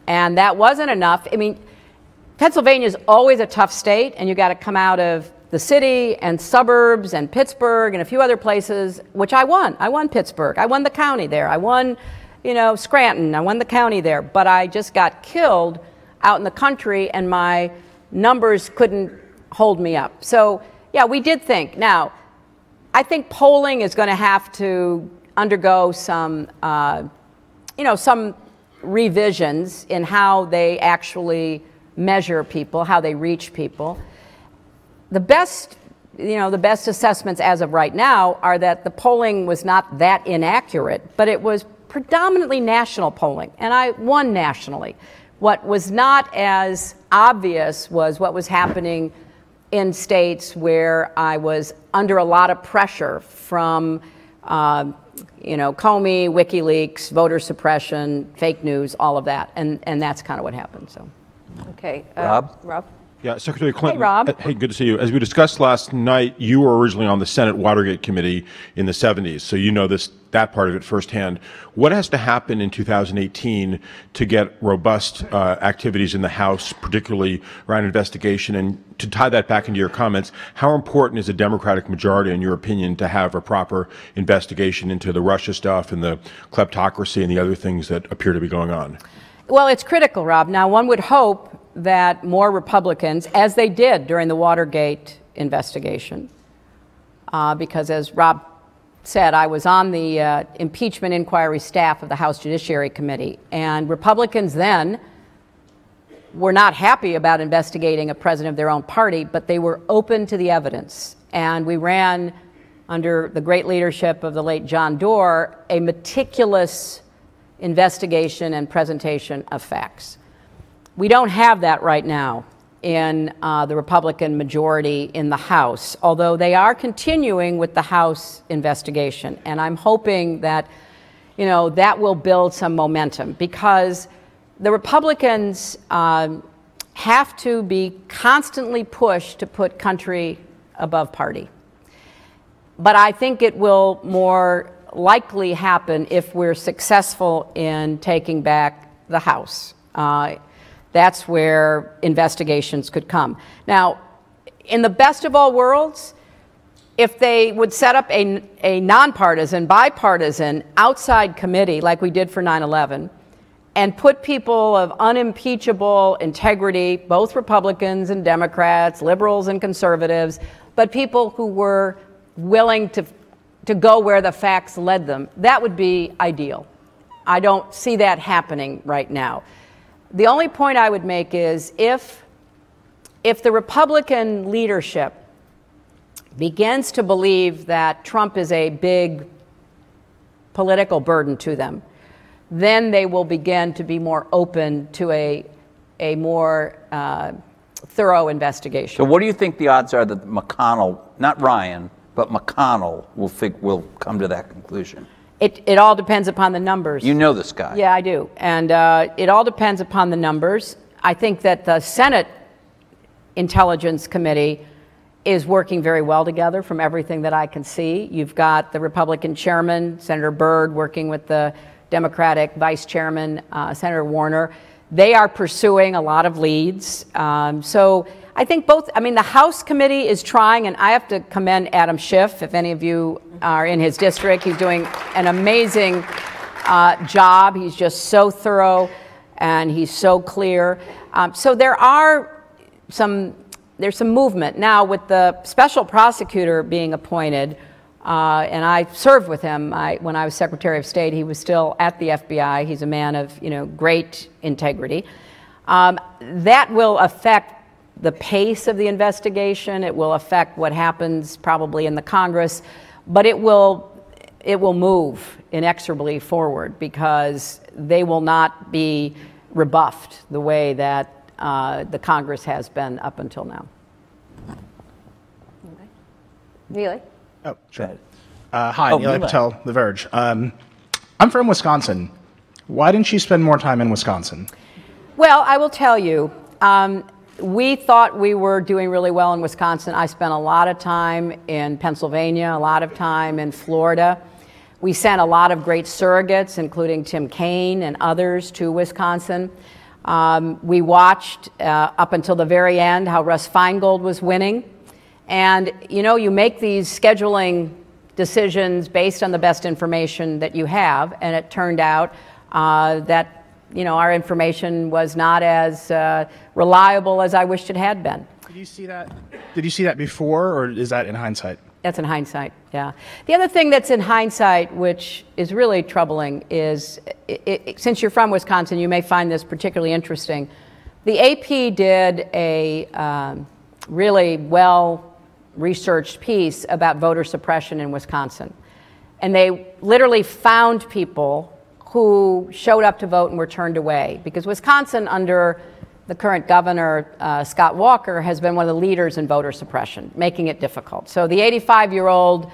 And that wasn't enough. I mean, Pennsylvania is always a tough state, and you got to come out of the city and suburbs and Pittsburgh and a few other places, which I won. I won Pittsburgh. I won the county there. I won, you know, Scranton. I won the county there. But I just got killed out in the country, and my numbers couldn't hold me up. So, yeah, we did think. Now, I think polling is going to have to undergo some, you know, some revisions in how they actually measure people, how they reach people. The best, you know, the best assessments as of right now are that the polling was not that inaccurate, but it was predominantly national polling, and I won nationally. What was not as obvious was what was happening in states where I was under a lot of pressure from, you know, Comey, WikiLeaks, voter suppression, fake news, all of that, and that's kind of what happened. So. Okay, Rob? Yeah, Secretary Clinton. Hey, Rob. Hey, good to see you. As we discussed last night, you were originally on the Senate Watergate Committee in the 70s, so you know this, that part of it firsthand. What has to happen in 2018 to get robust activities in the House, particularly around investigation? And to tie that back into your comments, how important is a Democratic majority, in your opinion, to have a proper investigation into the Russia stuff and the kleptocracy and the other things that appear to be going on? Well, it's critical, Rob. Now, one would hope that more Republicans, as they did during the Watergate investigation, because as Rob said, I was on the impeachment inquiry staff of the House Judiciary Committee, and Republicans then were not happy about investigating a president of their own party, but they were open to the evidence. And we ran, under the great leadership of the late John Doerr, a meticulous investigation and presentation of facts. We don't have that right now in the Republican majority in the House, although they are continuing with the House investigation. And I'm hoping that, you know, that will build some momentum, because the Republicans have to be constantly pushed to put country above party. But I think it will more likely happen if we're successful in taking back the House. That's where investigations could come. Now, in the best of all worlds, if they would set up a nonpartisan, bipartisan outside committee like we did for 9/11 and put people of unimpeachable integrity, both Republicans and Democrats, liberals and conservatives, but people who were willing to go where the facts led them, that would be ideal. I don't see that happening right now. The only point I would make is if the Republican leadership begins to believe that Trump is a big political burden to them, then they will begin to be more open to a more thorough investigation. So what do you think the odds are that McConnell, not Ryan, but McConnell will come to that conclusion? It all depends upon the numbers. You know this guy. Yeah, I do. And it all depends upon the numbers. I think that the Senate Intelligence Committee is working very well together from everything that I can see. You've got the Republican chairman, Senator Byrd, working with the Democratic vice chairman, Senator Warner. They are pursuing a lot of leads. So I think both, I mean, the House committee is trying, and I have to commend Adam Schiff. If any of you are in his district, he's doing an amazing job. He's just so thorough and he's so clear. So there's some movement. Now with the special prosecutor being appointed, and I served with him when I was Secretary of State, he was still at the FBI. He's a man of, you know, great integrity. That will affect the pace of the investigation. It will affect what happens probably in the Congress, but it will move inexorably forward because they will not be rebuffed the way that the Congress has been up until now. Okay. Neely? Oh, sure. Hi, Neely Patel, The Verge. I'm from Wisconsin. Why didn't you spend more time in Wisconsin? Well, I will tell you, we thought we were doing really well in Wisconsin. I spent a lot of time in Pennsylvania, a lot of time in Florida. We sent a lot of great surrogates, including Tim Kaine and others, to Wisconsin. We watched up until the very end how Russ Feingold was winning. And, you know, you make these scheduling decisions based on the best information that you have, and it turned out that, you know, our information was not as reliable as I wished it had been. Did you see that? Did you see that before, or is that in hindsight? That's in hindsight, yeah. The other thing that's in hindsight, which is really troubling, is since you're from Wisconsin, you may find this particularly interesting. The AP did a really well-researched piece about voter suppression in Wisconsin. And they literally found people who showed up to vote and were turned away. Because Wisconsin, under the current governor, Scott Walker, has been one of the leaders in voter suppression, making it difficult. So the 85-year-old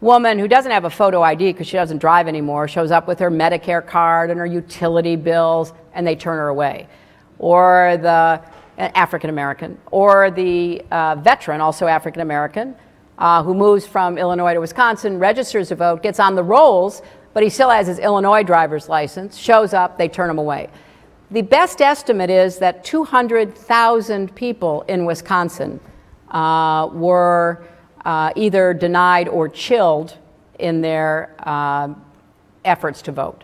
woman who doesn't have a photo ID because she doesn't drive anymore shows up with her Medicare card and her utility bills, and they turn her away. Or the African-American, or the veteran, also African-American, who moves from Illinois to Wisconsin, registers to vote, gets on the rolls, but he still has his Illinois driver's license, shows up, they turn him away. The best estimate is that 200,000 people in Wisconsin were either denied or chilled in their efforts to vote.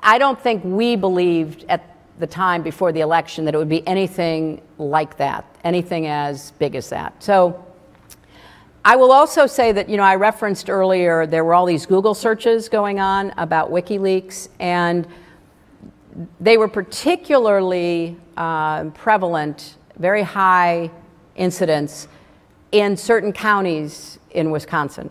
I don't think we believed at the time before the election that it would be anything like that, anything as big as that. So I will also say that, you know, I referenced earlier there were all these Google searches going on about WikiLeaks, and they were particularly prevalent, very high incidence in certain counties in Wisconsin.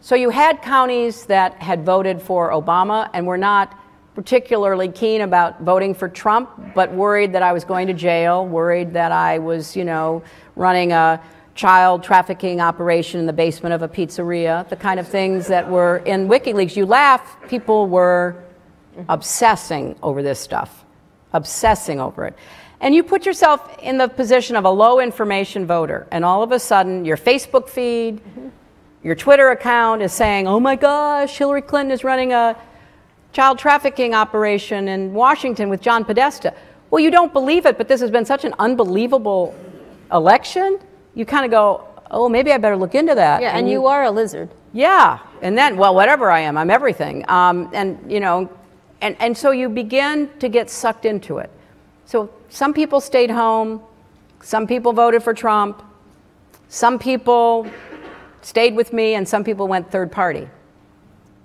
So you had counties that had voted for Obama and were not particularly keen about voting for Trump, but worried that I was going to jail, worried that I was, you know, running a child trafficking operation in the basement of a pizzeria, the kind of things that were in WikiLeaks. You laugh, people were obsessing over this stuff, obsessing over it. And you put yourself in the position of a low information voter, and all of a sudden your Facebook feed, your Twitter account is saying, oh my gosh, Hillary Clinton is running a child trafficking operation in Washington with John Podesta. Well, you don't believe it, but this has been such an unbelievable election, you kind of go, oh, maybe I better look into that. Yeah, and you are a lizard. Yeah, and then, well, whatever I am, I'm everything. And, you know, and so you begin to get sucked into it. So some people stayed home, some people voted for Trump, some people stayed with me, and some people went third party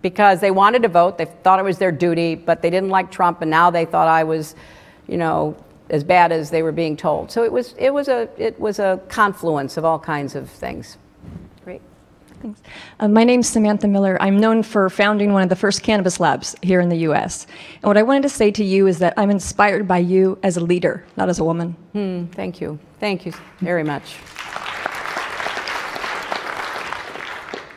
because they wanted to vote. They thought it was their duty, but they didn't like Trump, and now they thought I was, you know, as bad as they were being told. So it was a confluence of all kinds of things. Thanks. My name's Samantha Miller. I'm known for founding one of the first cannabis labs here in the U.S. And what I wanted to say to you is that I'm inspired by you as a leader, not as a woman. Thank you. Thank you very much.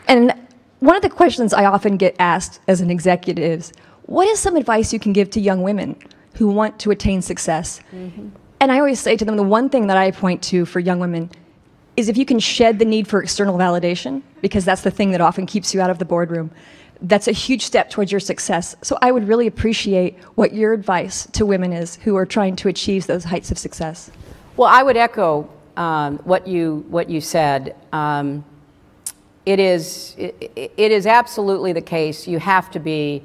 And one of the questions I often get asked as an executive is, what is some advice you can give to young women who want to attain success? And I always say to them, the one thing that I point to for young women is if you can shed the need for external validation, because that's the thing that often keeps you out of the boardroom, that's a huge step towards your success. So I would really appreciate what your advice to women is who are trying to achieve those heights of success. Well, I would echo what you said. It is absolutely the case. You have to be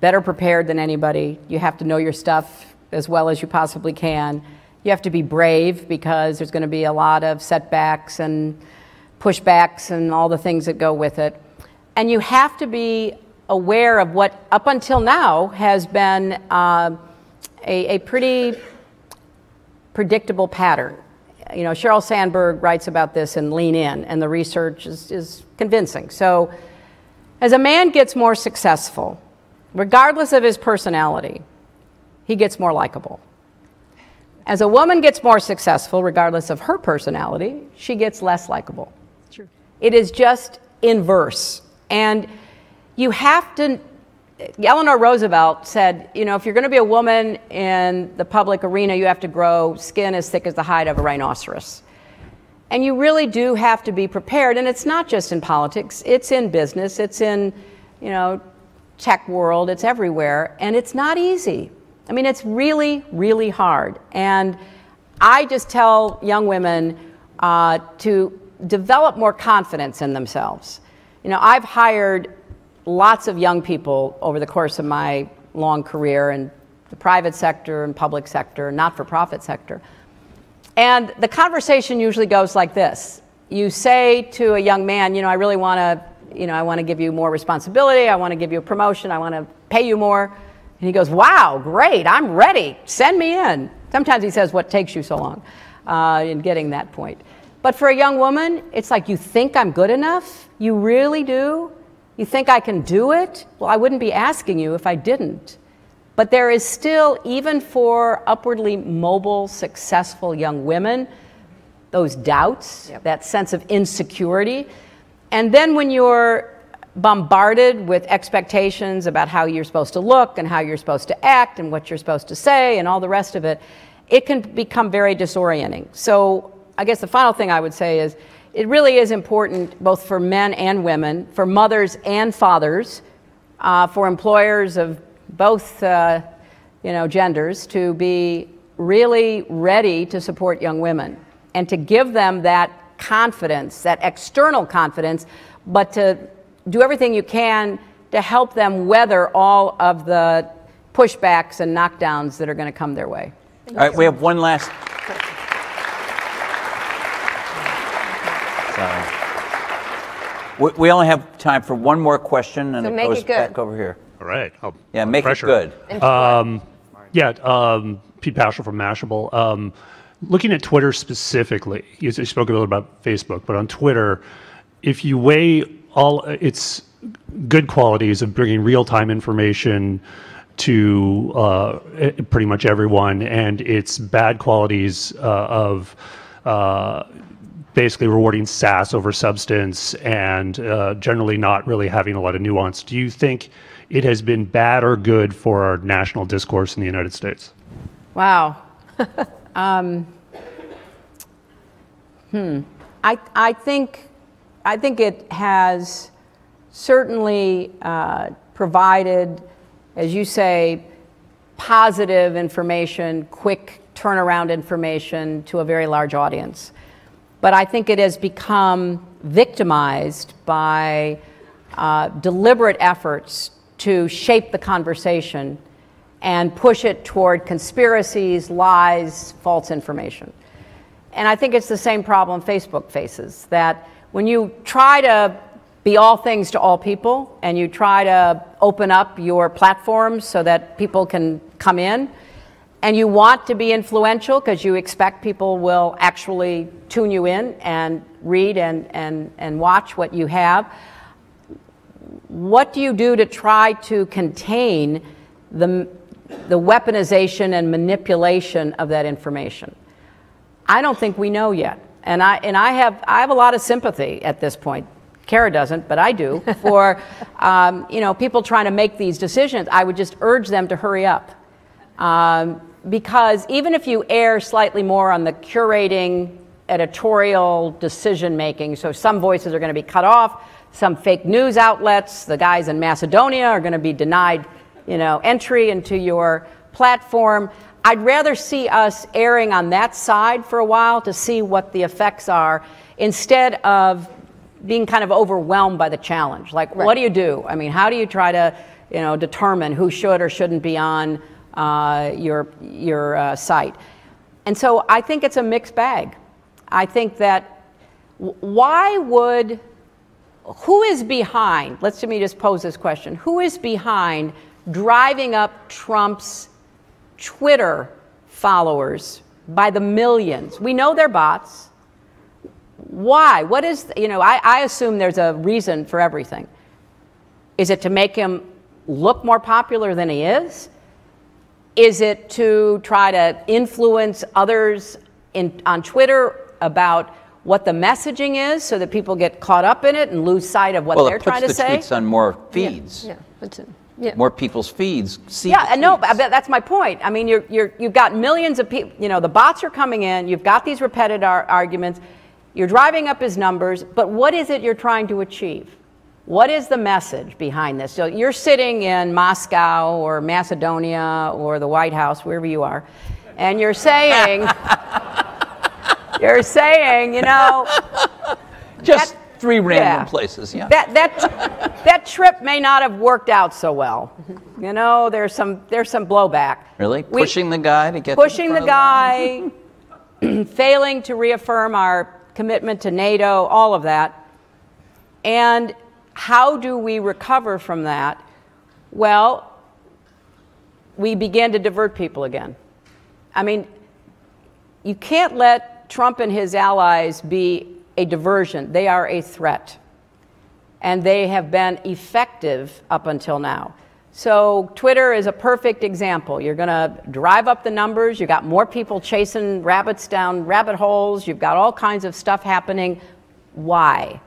better prepared than anybody. You have to know your stuff as well as you possibly can. You have to be brave because there's going to be a lot of setbacks and pushbacks and all the things that go with it. And you have to be aware of what, up until now, has been a pretty predictable pattern. You know, Sheryl Sandberg writes about this in Lean In, and the research is convincing. So as a man gets more successful, regardless of his personality, he gets more likable. As a woman gets more successful, regardless of her personality, she gets less likable. True. It is just inverse. And you have to, Eleanor Roosevelt said, you know, if you're going to be a woman in the public arena, you have to grow skin as thick as the hide of a rhinoceros. And you really do have to be prepared. And it's not just in politics, it's in business, it's in, you know, tech world, it's everywhere. And it's not easy. I mean, it's really, really hard. And I just tell young women to develop more confidence in themselves. You know, I've hired lots of young people over the course of my long career in the private sector and public sector, not-for-profit sector. And the conversation usually goes like this. You say to a young man, you know, I really want to, you know, I want to give you more responsibility. I want to give you a promotion. I want to pay you more. And he goes, wow, great, I'm ready, send me in. Sometimes he says, what takes you so long in getting that point? But for a young woman, it's like, you think I'm good enough? You really do? You think I can do it? Well, I wouldn't be asking you if I didn't. But there is still, even for upwardly mobile, successful young women, those doubts, yep, that sense of insecurity. And then when you're bombarded with expectations about how you're supposed to look and how you're supposed to act and what you're supposed to say and all the rest of it, it can become very disorienting. So I guess the final thing I would say is it really is important both for men and women, for mothers and fathers, for employers of both you know, genders, to be really ready to support young women and to give them that confidence, that external confidence, but to do everything you can to help them weather all of the pushbacks and knockdowns that are going to come their way. All right, we have one last. Sorry. We only have time for one more question, and so it goes back over here. All right. Yeah, make it good. Yeah, Pete Paschal from Mashable. Looking at Twitter specifically, you spoke a little about Facebook, but on Twitter, if you weigh all its good qualities of bringing real-time information to pretty much everyone, and its bad qualities of basically rewarding sass over substance and generally not really having a lot of nuance, do you think it has been bad or good for our national discourse in the United States? Wow. I think it has certainly provided, as you say, positive information, quick turnaround information to a very large audience. But I think it has become victimized by deliberate efforts to shape the conversation and push it toward conspiracies, lies, false information. And I think it's the same problem Facebook faces, that when you try to be all things to all people and you try to open up your platforms so that people can come in, and you want to be influential because you expect people will actually tune you in and read and watch what you have, what do you do to try to contain the weaponization and manipulation of that information? I don't think we know yet. And I have a lot of sympathy at this point. Kara doesn't, but I do, for you know, people trying to make these decisions. I would just urge them to hurry up, because even if you err slightly more on the curating, editorial decision making, so some voices are going to be cut off, some fake news outlets, the guys in Macedonia are going to be denied, you know, entry into your platform. I'd rather see us erring on that side for a while to see what the effects are, instead of being kind of overwhelmed by the challenge. Like, right, what do you do? I mean, how do you try to, you know, determine who should or shouldn't be on your site? And so I think it's a mixed bag. I think that who is behind, let me just pose this question, who is behind driving up Trump's Twitter followers by the millions? We know they're bots. Why? What is, you know, I assume there's a reason for everything. Is it to make him look more popular than he is? Is it to try to influence others on Twitter about what the messaging is so that people get caught up in it and lose sight of what they're trying to say? Well, it puts the tweets on more feeds. Yeah. More people's feeds. But that's my point. I mean, you've got millions of people, you know, the bots are coming in, you've got these repetitive arguments, you're driving up his numbers, but what is it you're trying to achieve? What is the message behind this? So you're sitting in Moscow or Macedonia or the White House, wherever you are, and you're saying, you know, just three random places. That trip may not have worked out so well. You know, there's some blowback. Really? Pushing the guy to get pushing the guy, failing to reaffirm our commitment to NATO, all of that. And how do we recover from that? Well, we begin to divert people again. I mean, you can't let Trump and his allies be a diversion. They are a threat, and they have been effective up until now. So Twitter is a perfect example. You're gonna drive up the numbers. You've got more people chasing rabbits down rabbit holes. You've got all kinds of stuff happening. Why?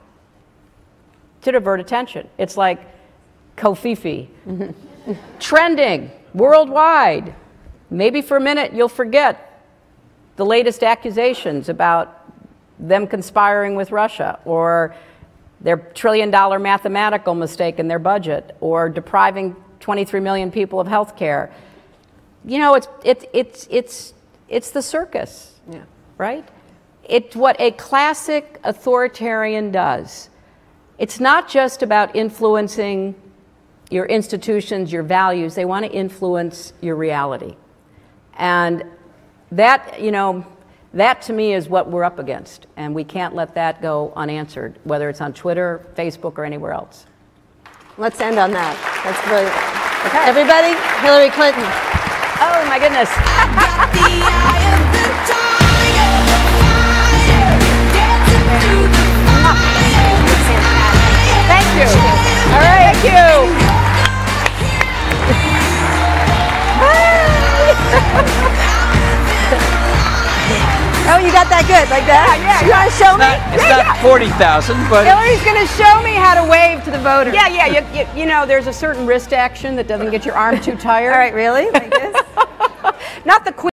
To divert attention. It's like Kofifi. Trending worldwide. Maybe for a minute you'll forget the latest accusations about them conspiring with Russia, or their $1 trillion mathematical mistake in their budget, or depriving 23 million people of health care. You know, it's the circus, right? It's what a classic authoritarian does. It's not just about influencing your institutions, your values. They want to influence your reality. And that, you know, that to me is what we're up against, and we can't let that go unanswered, whether it's on Twitter, Facebook, or anywhere else. Let's end on that. That's brilliant. Okay. Everybody, Hillary Clinton. Oh my goodness. I've got the eye of the tiger, fire, dancing through the fire. Thank you. All right. Thank you. Oh, you got that good, like that? Yeah, you want to show me? It's not 40,000, but... Hillary's going to show me how to wave to the voters. You know, there's a certain wrist action that doesn't get your arm too tired. All right, really? Like this? Not the queen.